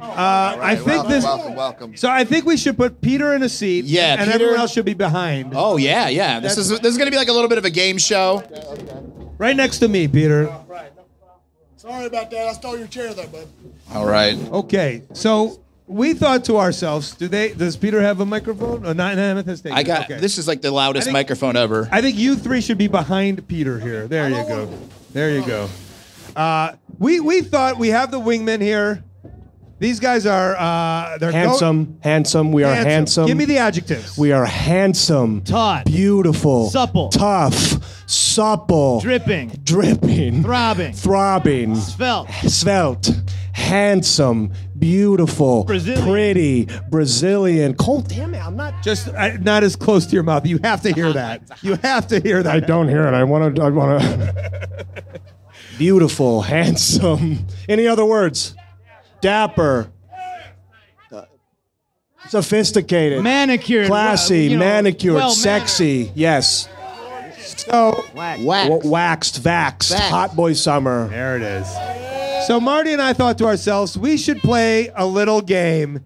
Uh, right, I think welcome, this. Welcome, welcome. So I think we should put Peter in a seat. Yeah, and Peter, everyone else should be behind. Oh yeah, yeah. This That's, is this is gonna be like a little bit of a game show. Okay, okay. Right next to me, Peter. Oh, right. No problem. Sorry about that. I stole your chair there, bud. All right. Okay, so. We thought to ourselves, do they? Does Peter have a microphone? Oh, not an amethyst. I got okay. This is like the loudest think, microphone ever. I think you three should be behind Peter here. There you go. There you go. Uh, we we thought we have the Wingmen here. These guys are uh, they're handsome, handsome. We handsome. are handsome. Give me the adjectives. We are handsome, taut, beautiful, supple, tough, supple, dripping, dripping, throbbing, throbbing, svelte, svelte, handsome, beautiful, Brazilian. pretty, Brazilian. Colt, damn it, I'm not just I, not as close to your mouth. You have to hear that. You have to hear that. I don't hear it. I want to. I want to. Beautiful, handsome. Any other words? Dapper, uh, sophisticated, manicured, classy, uh, you know, manicured, well sexy, yes. So waxed, waxed, waxed vaxxed, vaxxed, hot boy summer. There it is. So Marty and I thought to ourselves, we should play a little game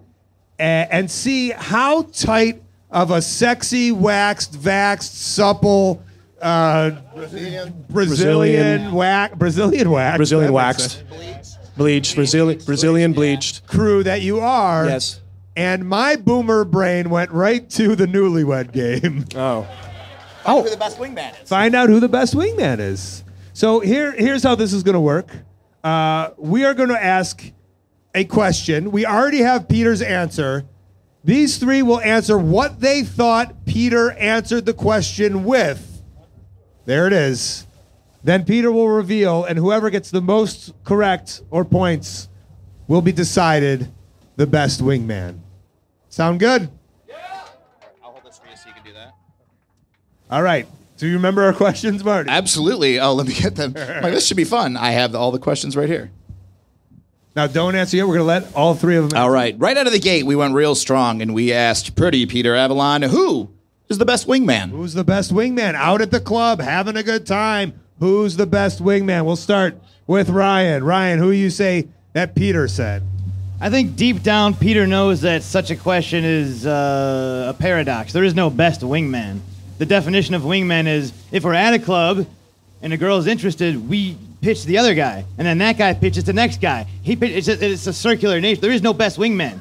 and, and see how tight of a sexy, waxed, vaxxed, supple, uh, Brazilian, Brazilian, wax, Brazilian waxed, Brazilian waxed. Bleached, Brazilian, Brazilian bleached. Crew that you are. Yes. And my boomer brain went right to the newlywed game. Oh. Find oh. out who the best wingman is. Find out who the best wingman is. So here, here's how this is going to work. Uh, we are going to ask a question. We already have Peter's answer. These three will answer what they thought Peter answered the question with. There it is. Then Peter will reveal, and whoever gets the most correct or points will be decided the best wingman. Sound good? Yeah. I'll hold this for you so you can do that. All right. Do you remember our questions, Marty? Absolutely. Oh, let me get them. Like, this should be fun. I have all the questions right here. Now, don't answer yet. We're going to let all three of them answer. All right. Right out of the gate, we went real strong, and we asked Pretty Peter Avalon, who is the best wingman? Who's the best wingman? Out at the club, having a good time. Who's the best wingman? We'll start with Ryan. Ryan, who you say that Peter said? I think deep down, Peter knows that such a question is uh, a paradox. There is no best wingman. The definition of wingman is if we're at a club and a girl's interested, we pitch the other guy, and then that guy pitches the next guy. He pitch, it's, a, it's a circular nature. There is no best wingman.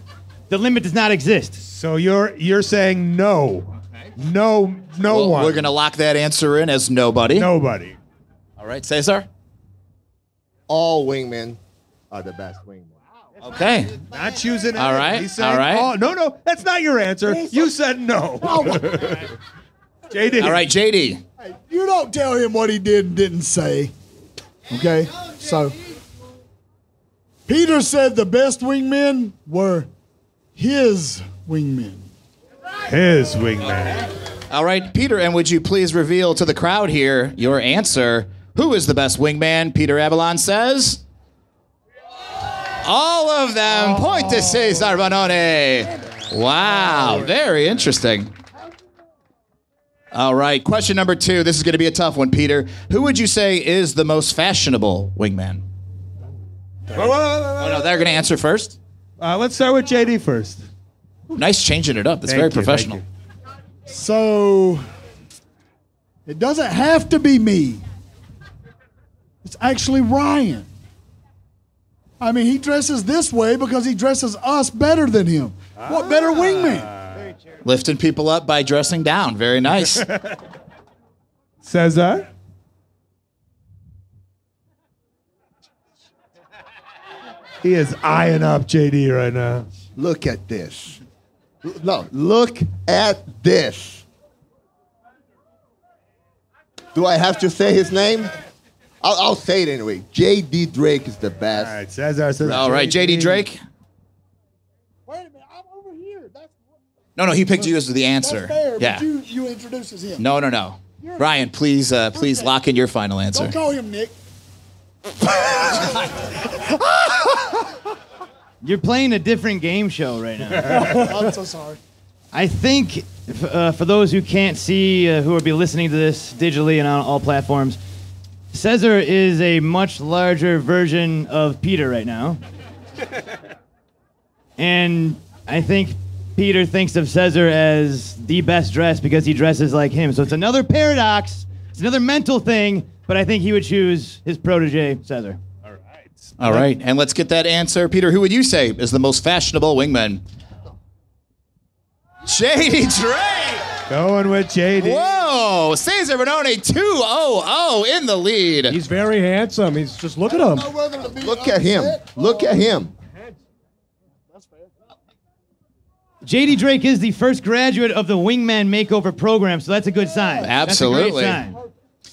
The limit does not exist. So you're you're saying no, okay. no, no well, one. We're gonna lock that answer in as nobody. Nobody. All right, Cesar? All wingmen are the best wingmen. Wow. Okay. Not choosing it. All right. All right. All. No, no, that's not your answer. You said no. Oh, J D. All right, J D. Hey, you don't tell him what he did and didn't say. Okay? So, Peter said the best wingmen were his wingmen. His wingmen. All right, Peter, and would you please reveal to the crowd here your answer? Who is the best wingman? Peter Avalon says... all of them. Point to Cesar Bononi. Wow. Very interesting. All right. Question number two. This is going to be a tough one, Peter. Who would you say is the most fashionable wingman? Oh, no. They're going to answer first. Uh, let's start with J D first. Nice changing it up. That's very professional. So, it doesn't have to be me. It's actually Ryan. I mean, he dresses this way because he dresses us better than him. Ah. What better wingman? Lifting people up by dressing down. Very nice. Cesar? He is eyeing up J D right now. Look at this. No, look at this. Do I have to say his name? I'll, I'll say it anyway. J D Drake is the best. All right, Cesar says All right, J D Drake. Wait a minute, I'm over here. That's... No, no, he picked you as the answer. That's fair, yeah. But you, you introduced him. No, no, no. You're Ryan, please, uh, please Nick. Lock in your final answer. Don't call him Nick. You're playing a different game show right now. I'm so sorry. I think uh, for those who can't see, uh, who will be listening to this digitally and on all platforms, Cesar is a much larger version of Peter right now. And I think Peter thinks of Cesar as the best dressed because he dresses like him. So it's another paradox. It's another mental thing. But I think he would choose his protege, Cesar. All right. All right. And let's get that answer. Peter, who would you say is the most fashionable wingman? J D Drake. Going with J D. Whoa. Oh, Cesar Bononi, two oh oh in the lead. He's very handsome. He's just look at him. Look at him. Look at him. J D Drake is the first graduate of the Wingman Makeover program, so that's a good sign. Absolutely. That's a great sign.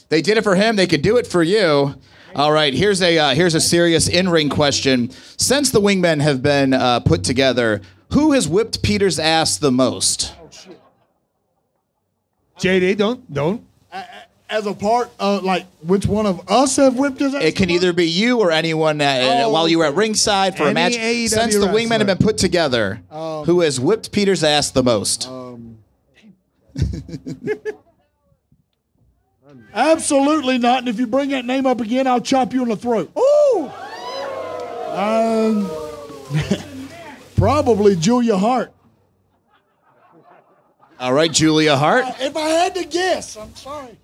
They did it for him. They could do it for you. All right, here's a, uh, here's a serious in-ring question. Since the Wingmen have been uh, put together, who has whipped Peter's ass the most? Oh, shit. J D, don't, don't. I, I, as a part of, like, which one of us have whipped his ass? It can either be you or anyone uh, oh, while you were at ringside for a match. A E W Since the wrestler. Wingmen have been put together, um, who has whipped Peter's ass the most? Um, Absolutely not, and if you bring that name up again, I'll chop you in the throat. Ooh! Um, probably Julia Hart. All right, Julia Hart. Uh, if I had to guess, I'm sorry.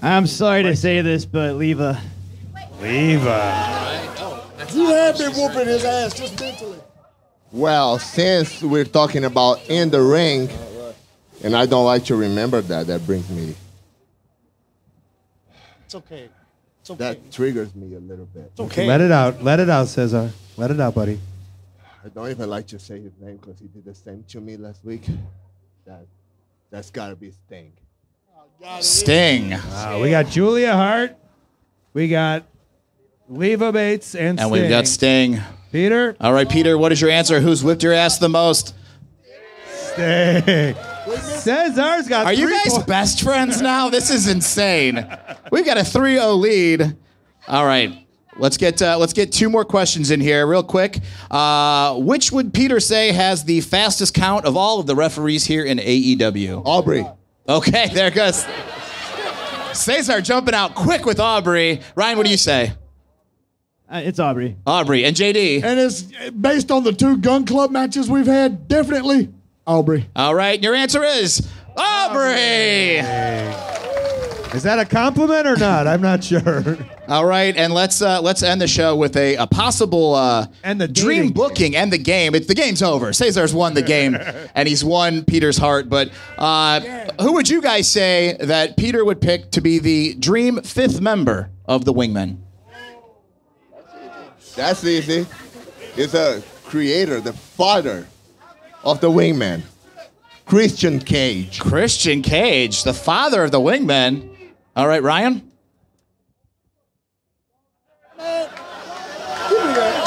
I'm sorry to say this, but Leva. Leva. You have been whooping his ass just mentally. Well, since we're talking about in the ring, and I don't like to remember that, that brings me... It's okay. It's okay. That triggers me a little bit. It's okay. Let it out. Let it out, Cesar. Let it out, buddy. I don't even like to say his name because he did the same to me last week. That, that's got to be Sting. Oh, God, Sting. Uh, we got Julia Hart. We got Leva Bates and, and Sting. And we've got Sting. Peter. All right, Peter, what is your answer? Who's whipped your ass the most? Sting. Cesar's got Are you guys points. Best friends now? This is insane. We've got a three oh lead. All right. Let's get uh, let's get two more questions in here real quick. Uh, which would Peter say has the fastest count of all of the referees here in A E W? Aubrey. Okay, there it goes. Cesar jumping out quick with Aubrey. Ryan, what do you say? Uh, it's Aubrey. Aubrey and J D. And it's based on the two gun club matches we've had, definitely Aubrey. All right, your answer is Aubrey. Aubrey. Is that a compliment or not? I'm not sure. All right, and let's uh, let's end the show with a, a possible uh, and the dream booking and the game. It's the game's over. Cesar's won the game, and he's won Peter's heart. But uh, yeah. Who would you guys say that Peter would pick to be the dream fifth member of the Wingmen? That's easy. It's a creator, the father of the Wingmen. Christian Cage. Christian Cage, the father of the Wingmen. All right, Ryan? Man, give me that.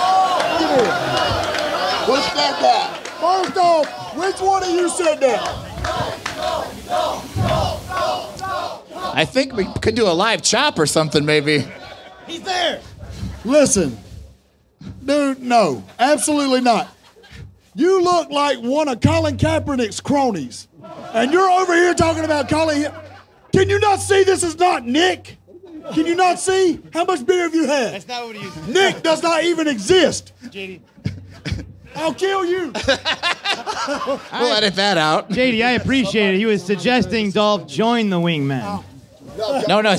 Give me that. What's that guy? First off, which one of you said that? I think we could do a live chop or something, maybe. He's there. Listen, dude, no. Absolutely not. You look like one of Colin Kaepernick's cronies, and you're over here talking about Colin. Can you not see this is not Nick? Can you not see? How much beer have you had? That's not what he uses. Nick does not even exist. J D. I'll kill you. We'll edit that out. J D, I appreciate it. He was suggesting Dolph join the Wingmen. No, no.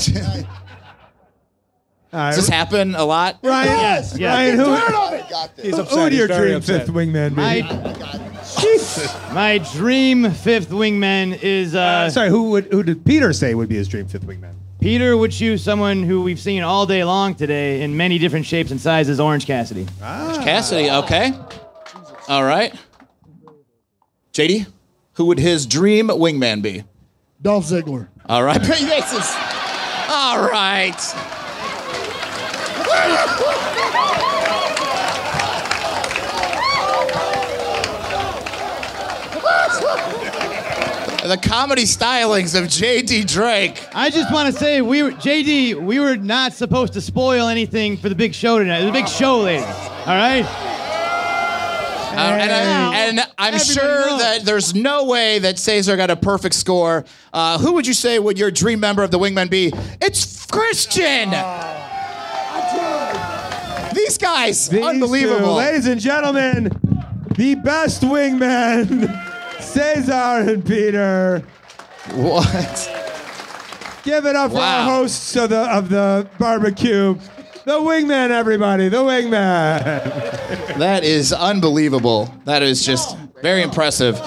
Right. Does this happen a lot? Ryan, yes. yes. Ryan, who, He's who would your dream upset. fifth wingman be? My, my dream fifth wingman is... Uh, uh, sorry, who would who did Peter say would be his dream fifth wingman? Peter would choose someone who we've seen all day long today in many different shapes and sizes, Orange Cassidy. Ah. Orange Cassidy, okay. All right. J D, who would his dream wingman be? Dolph Ziggler. All right. All right. The comedy stylings of J D Drake. I just want to say, we were, J D, we were not supposed to spoil anything for the big show tonight. It was a big show later, all right? Uh, and, I, and I'm Everybody sure knows. that there's no way that Cesar got a perfect score. Uh, who would you say would your dream member of the Wingmen be? It's Christian! Uh. These guys, These unbelievable. Two, ladies and gentlemen, the best wingmen, Cesar and Peter. What? Give it up wow. for our hosts of the, of the barbecue. The Wingmen, everybody, the Wingmen. That is unbelievable. That is just very impressive.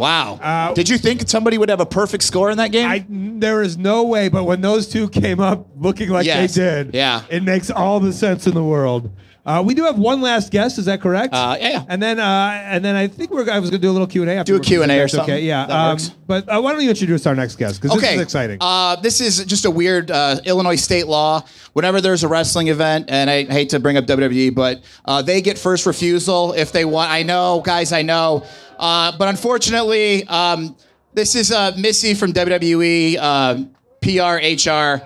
Wow. Wow. Uh, Did you think somebody would have a perfect score in that game? I, there is no way, but when those two came up looking like yes. they did, yeah. it makes all the sense in the world. Uh, we do have one last guest. Is that correct? Uh, yeah, yeah. And then, uh, and then I think we're. I was going to do a little Q and A. Do a Q and A or something. Okay, yeah. Um, but uh, why don't you introduce our next guest? Because okay. this is exciting. Uh, this is just a weird uh, Illinois state law. Whenever there's a wrestling event, and I hate to bring up W W E, but uh, they get first refusal if they want. I know, guys. I know. Uh, but unfortunately, um, this is uh, Missy from W W E uh, P R H R.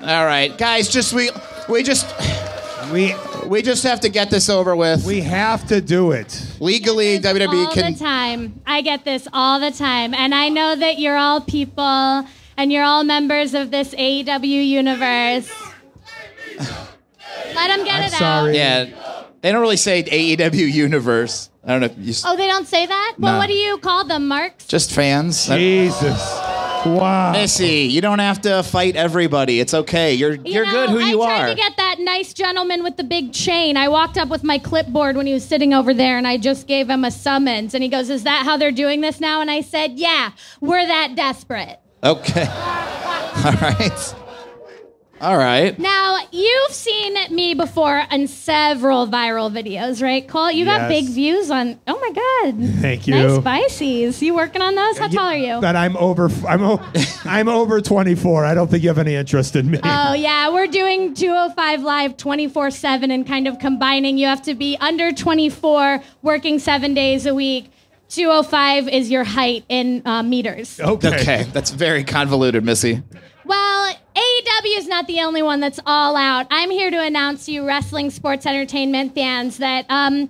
All right, guys. Just we we just. We we just have to get this over with. We have to do it. Legally, W W E all can... all the time. I get this all the time. And I know that you're all people, and you're all members of this A E W universe. Let them get I'm it sorry. out. Yeah, they don't really say A E W universe. I don't know if you... Oh, they don't say that? No. Well, what do you call them, Marks? Just fans. Jesus. Wow. Missy, you don't have to fight everybody. It's okay. You're you you're know, good who I you are. I tried to get that nice gentleman with the big chain. I walked up with my clipboard when he was sitting over there, and I just gave him a summons. And he goes, is that how they're doing this now? And I said, yeah, we're that desperate. Okay. All right. All right. Now, you've seen me before in several viral videos, right, Colt? You got yes. big views on... Oh, my God. Thank you. Nice biceps. You working on those? How you, tall are you? But I'm over... I'm, o I'm over twenty-four. I don't think you have any interest in me. Oh, yeah. We're doing two oh five Live twenty-four seven and kind of combining. You have to be under twenty-four, working seven days a week. two oh five is your height in uh, meters. Okay. Okay. That's very convoluted, Missy. Well... A E W is not the only one that's all out. I'm here to announce to you, wrestling sports entertainment fans, that um,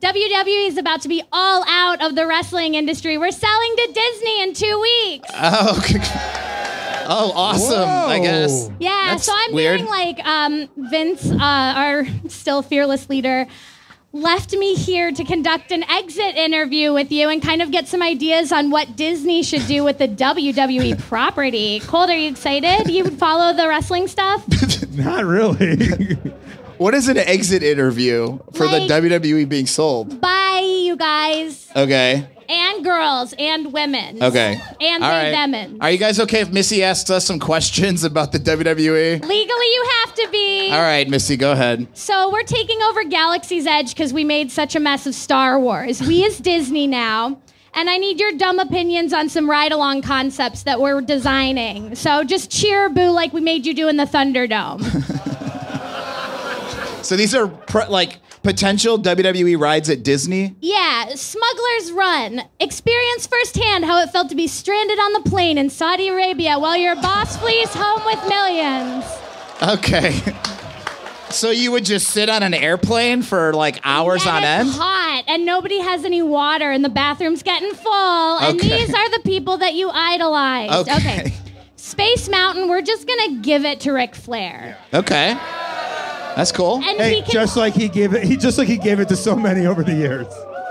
W W E is about to be all out of the wrestling industry. We're selling to Disney in two weeks. Oh, oh awesome, Whoa. I guess. Yeah, that's so I'm weird. Feeling like um, Vince, uh, our still fearless leader, left me here to conduct an exit interview with you and kind of get some ideas on what Disney should do with the W W E property. Colt, are you excited? You would follow the wrestling stuff? Not really. What is an exit interview for like, the W W E being sold? Bye, you guys. Okay. And girls and women. Okay. And they, them, and. Are you guys okay if Missy asks us some questions about the W W E? Legally, you have to be. All right, Missy, go ahead. So we're taking over Galaxy's Edge because we made such a mess of Star Wars. We is Disney now, and I need your dumb opinions on some ride-along concepts that we're designing. So just cheer, boo, like we made you do in the Thunderdome. So these are, pr like... potential W W E rides at Disney? Yeah, Smuggler's Run. Experience firsthand how it felt to be stranded on the plane in Saudi Arabia while your boss flees home with millions. Okay. So you would just sit on an airplane for like hours on end? It's hot and nobody has any water and the bathroom's getting full. Okay. And these are the people that you idolized. Okay. Okay. Space Mountain, we're just going to give it to Ric Flair. Yeah. Okay. That's cool. And hey, can, just like he gave it, he just like he gave it to so many over the years.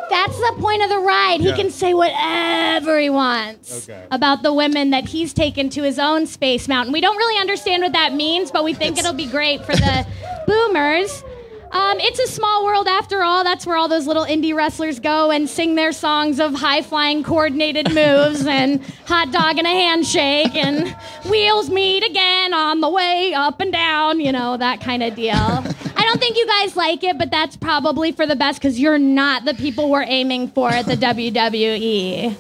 That's the point of the ride. He yeah. can say whatever he wants okay. about the women that he's taken to his own Space Mountain. We don't really understand what that means, but we think it's, it'll be great for the boomers. Um, it's a small world after all. That's where all those little indie wrestlers go and sing their songs of high-flying coordinated moves and hot dog and a handshake and wheels meet again on the way up and down, you know, that kind of deal. I don't think you guys like it, but that's probably for the best because you're not the people we're aiming for at the W W E.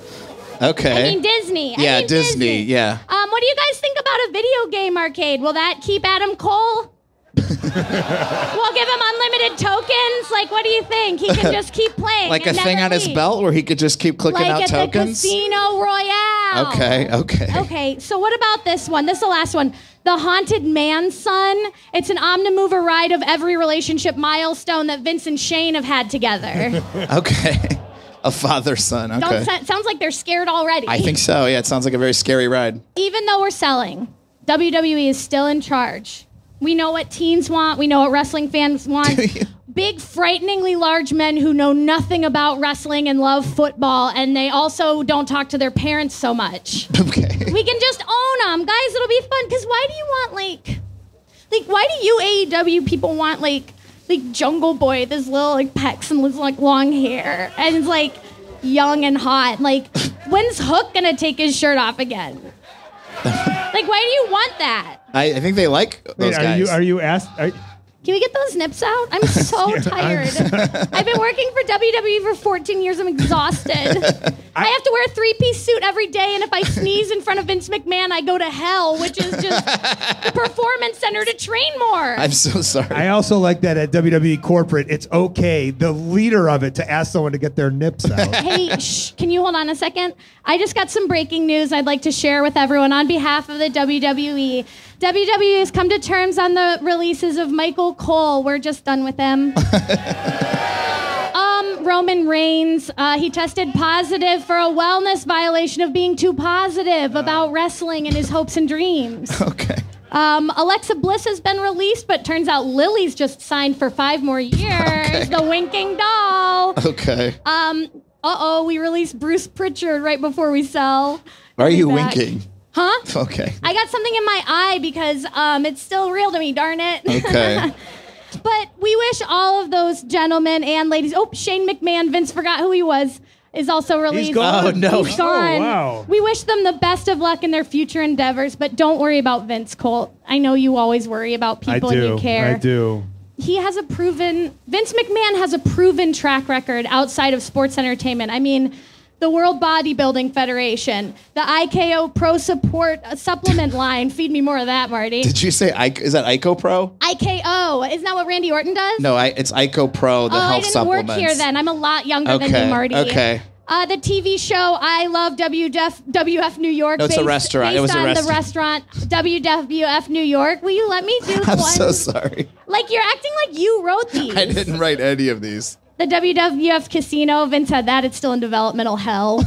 Okay. I mean Disney. Yeah, I mean Disney. Disney, yeah. Um, what do you guys think about a video game arcade? Will that keep Adam Cole? We'll give him unlimited tokens. Like, what do you think? He can just keep playing. Like a thing on leave. his belt where he could just keep clicking like out at tokens? The Casino Royale. Okay, okay. Okay, so what about this one? This is the last one. The Haunted Mansion. It's an omnimover ride of every relationship milestone that Vince and Shane have had together. Okay. A father-son, okay. Don't sa sounds like they're scared already. I think so, yeah. It sounds like a very scary ride. Even though we're selling, W W E is still in charge. We know what teens want. We know what wrestling fans want. Big, frighteningly large men who know nothing about wrestling and love football, and they also don't talk to their parents so much. Okay. We can just own them. Guys, it'll be fun, because why do you want, like... Like, why do you A E W people want, like, like Jungle Boy, this little, like, pecs and this, like, long hair? And it's like... young and hot. Like, when's Hook gonna take his shirt off again? Like, why do you want that? I, I think they like those Wait, are guys. You, are you asked? Are, Can we get those nips out? I'm so yeah, tired. I'm I've been working for W W E for fourteen years. I'm exhausted. I, I have to wear a three-piece suit every day, and if I sneeze in front of Vince McMahon, I go to hell, which is just the performance center to train more. I'm so sorry. I also like that at W W E Corporate, it's okay, the leader of it, to ask someone to get their nips out. Hey, shh, can you hold on a second? I just got some breaking news I'd like to share with everyone on behalf of the W W E. W W E has come to terms on the releases of Michael Cole. We're just done with him. um, Roman Reigns, uh, he tested positive for a wellness violation of being too positive uh, about wrestling and his hopes and dreams. Okay. Um, Alexa Bliss has been released, but turns out Lily's just signed for five more years. Okay. The winking doll. Okay. Um. Uh-oh, we released Bruce Pritchard right before we sell. Are He's you back. winking? Huh? Okay. I got something in my eye because um, it's still real to me, darn it. Okay. But we wish all of those gentlemen and ladies. Oh, Shane McMahon, Vince forgot who he was, is also released. He's gone. Oh, no. He's gone. Oh, wow. We wish them the best of luck in their future endeavors, but don't worry about Vince, Colt. I know you always worry about people I do. and you care. I do. He has a proven, Vince McMahon has a proven track record outside of sports entertainment. I mean, the World Bodybuilding Federation, the I K O Pro Support Supplement line. Feed me more of that, Marty. Did you say, I is that I K O Pro? I K O. Isn't that what Randy Orton does? No, I, it's I K O Pro, the oh, health supplements. Oh, I didn't work here then. I'm a lot younger okay. than you, Marty. Okay. Uh, the T V show, I Love W F, W F New York. No, it's based, a restaurant. Based it was on a rest the restaurant, W W F New York. Will you let me do I'm one? so sorry. Like, you're acting like you wrote these. I didn't write any of these. The W W F Casino, Vince had that. It's still in developmental hell.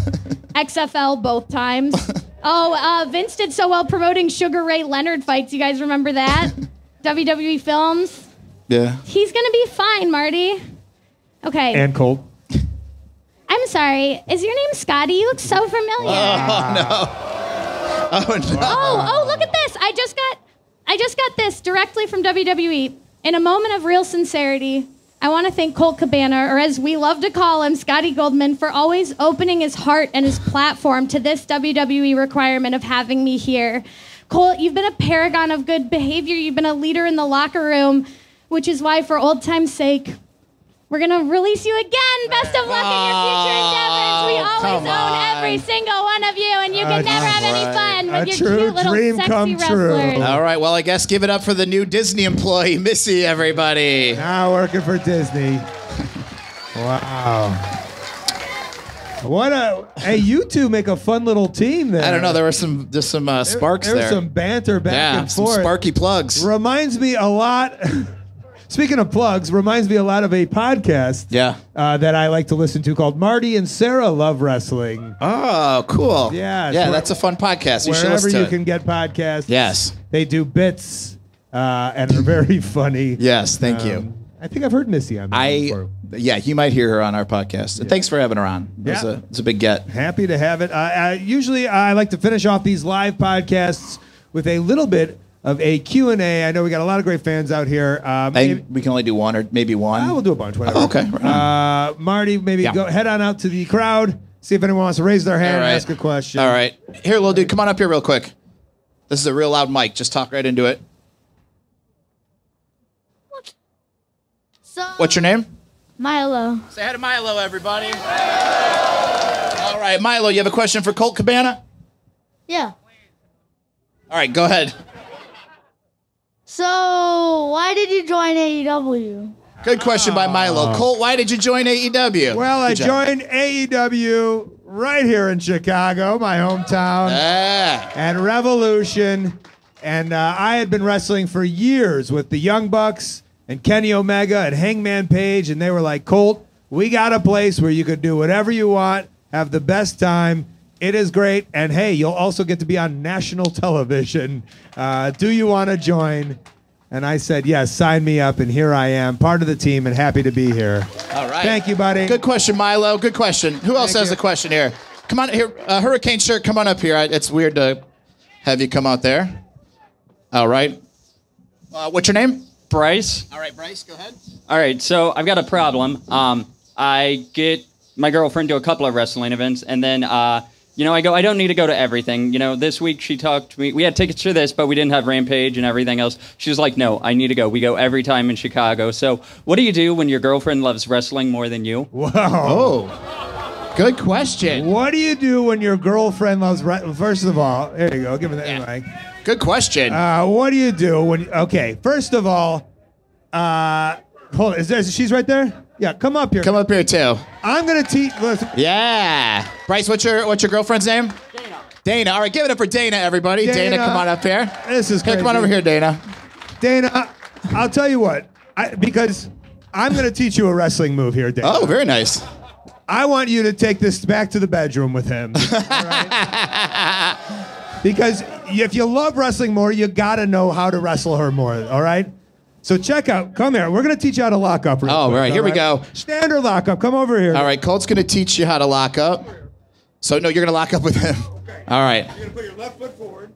X F L both times. Oh, uh, Vince did so well promoting Sugar Ray Leonard fights. You guys remember that? W W E Films. Yeah. He's going to be fine, Marty. Okay. And Colt. I'm sorry. Is your name Scotty? You look so familiar. Oh, no. Oh, no. Oh, oh, look at this. I just got, I just got this directly from W W E. In a moment of real sincerity, I want to thank Colt Cabana, or as we love to call him, Scotty Goldman, for always opening his heart and his platform to this W W E requirement of having me here. Colt, you've been a paragon of good behavior. You've been a leader in the locker room, which is why, for old time's sake, we're going to release you again. Best of luck in your future endeavors. We always own every single one of you, and you can never have any fun with your cute little sexy wrestlers. All right, well, I guess give it up for the new Disney employee, Missy, everybody. Now working for Disney. Wow. What a hey! You two make a fun little team there. I don't know. There were some just some uh, sparks there. There was some banter back yeah, and forth. Some sparky plugs. Reminds me a lot. Speaking of plugs, reminds me a lot of a podcast yeah. uh, that I like to listen to called Marty and Sarah Love Wrestling. Oh, cool. Yeah. Yeah, that's a fun podcast. You should listen to it. Wherever you can get podcasts. Yes. They do bits uh, and are very funny. Yes, thank um, you. I think I've heard Missy on that before. Yeah, you might hear her on our podcast. Yeah. Thanks for having her on. It was yeah. a, it's a big get. Happy to have it. Uh, I, usually I like to finish off these live podcasts with a little bit of a Q and A. I know we got a lot of great fans out here. Um, maybe, we can only do one or maybe one. Uh, we'll do a bunch, whatever. Oh, okay. Right on. Uh, Marty, maybe yeah. go head on out to the crowd, see if anyone wants to raise their hand right. and ask a question. All right. Here, little dude, come on up here real quick. This is a real loud mic. Just talk right into it. So, what's your name? Milo. Say hi to Milo, everybody. All right, Milo, you have a question for Colt Cabana? Yeah. All right, go ahead. So, why did you join A E W? Good question by Milo. Colt, why did you join A E W? Well, I joined A E W right here in Chicago, my hometown, ah. and Revolution. And uh, I had been wrestling for years with the Young Bucks and Kenny Omega and Hangman Page, and they were like, Colt, we got a place where you could do whatever you want, have the best time. It is great, and hey, you'll also get to be on national television. Uh, do you want to join? And I said, yes, sign me up, and here I am, part of the team, and happy to be here. All right. Thank you, buddy. Good question, Milo. Good question. Who else Thank has you. a question here? Come on here. Uh, Hurricane Shirt, come on up here. It's weird to have you come out there. All right. Uh, what's your name? Bryce. All right, Bryce, go ahead. All right, so I've got a problem. Um, I get my girlfriend to a couple of wrestling events, and then, uh, you know, I go, I don't need to go to everything. You know, this week she talked to me. We had tickets to this, but we didn't have Rampage and everything else. She was like, no, I need to go. We go every time in Chicago. So what do you do when your girlfriend loves wrestling more than you? Whoa. Oh. Good question. What do you do when your girlfriend loves wrestling? First of all, there you go. Give me that yeah. mic. Good question. Uh, what do you do when, okay, first of all, uh, hold on. Is there, she's right there? Yeah, come up here. Come up here too. I'm gonna teach. Yeah, Bryce. What's your what's your girlfriend's name? Dana. Dana. All right, give it up for Dana, everybody. Dana, Dana, come on up here. This is. Hey, come on over here, Dana. Dana, I'll tell you what. I, because I'm gonna teach you a wrestling move here, Dana. Oh, very nice. I want you to take this back to the bedroom with him. All right? Because if you love wrestling more, you gotta know how to wrestle her more. All right. So check out, come here. We're going to teach you how to lock up. Real oh, quick, all right, here all right? we go. Standard lock up, come over here. All right, Colt's going to teach you how to lock up. So no, you're going to lock up with him. Okay. All right. You're going to put your left foot forward.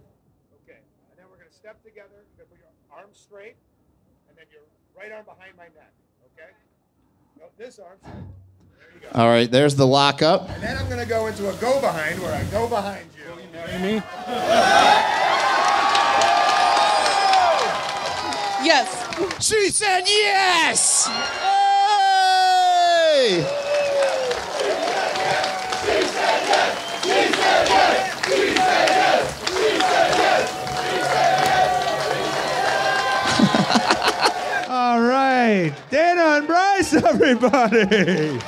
Okay, and then we're going to step together. You're going to put your arm straight, and then your right arm behind my neck, okay? No, this arm straight. There you go. All right, there's the lock up. And then I'm going to go into a go behind where I go behind you. Will you marry me? Yes. She said yes! Hey! She said yes! She said yes! She said yes! She said yes! She said yes! All right. Dana and Bryce, everybody!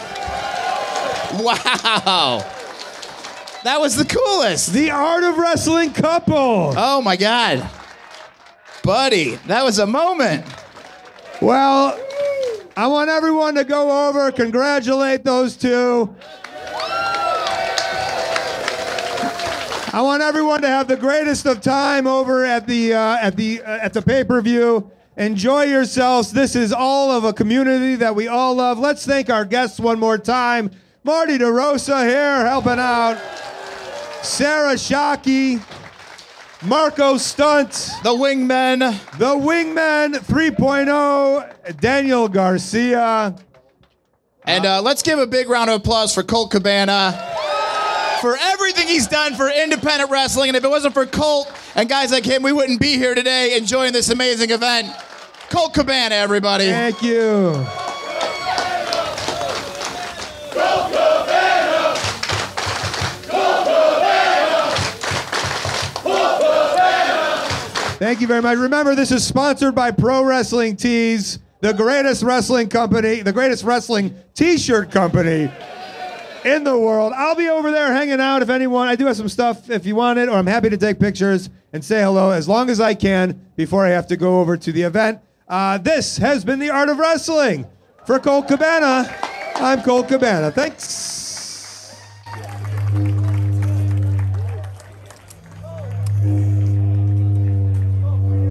Wow! That was the coolest! The Art of Wrestling couple! Oh, my God. Buddy, that was a moment. Well, I want everyone to go over, congratulate those two. I want everyone to have the greatest of time over at the uh, at the uh, at the pay-per-view. Enjoy yourselves. This is all of a community that we all love. Let's thank our guests one more time. Marty DeRosa here helping out. Sarah Shockey. Marko Stunt, The Wingmen, The Wingmen three point oh, Daniel Garcia. And uh, let's give a big round of applause for Colt Cabana for everything he's done for independent wrestling. And if it wasn't for Colt and guys like him, we wouldn't be here today enjoying this amazing event. Colt Cabana, everybody. Thank you. Thank you very much. Remember, this is sponsored by Pro Wrestling Tees, the greatest wrestling company, the greatest wrestling t-shirt company in the world. I'll be over there hanging out if anyone. I do have some stuff if you want it, or I'm happy to take pictures and say hello as long as I can before I have to go over to the event. Uh, this has been The Art of Wrestling. For Colt Cabana, I'm Colt Cabana. Thanks.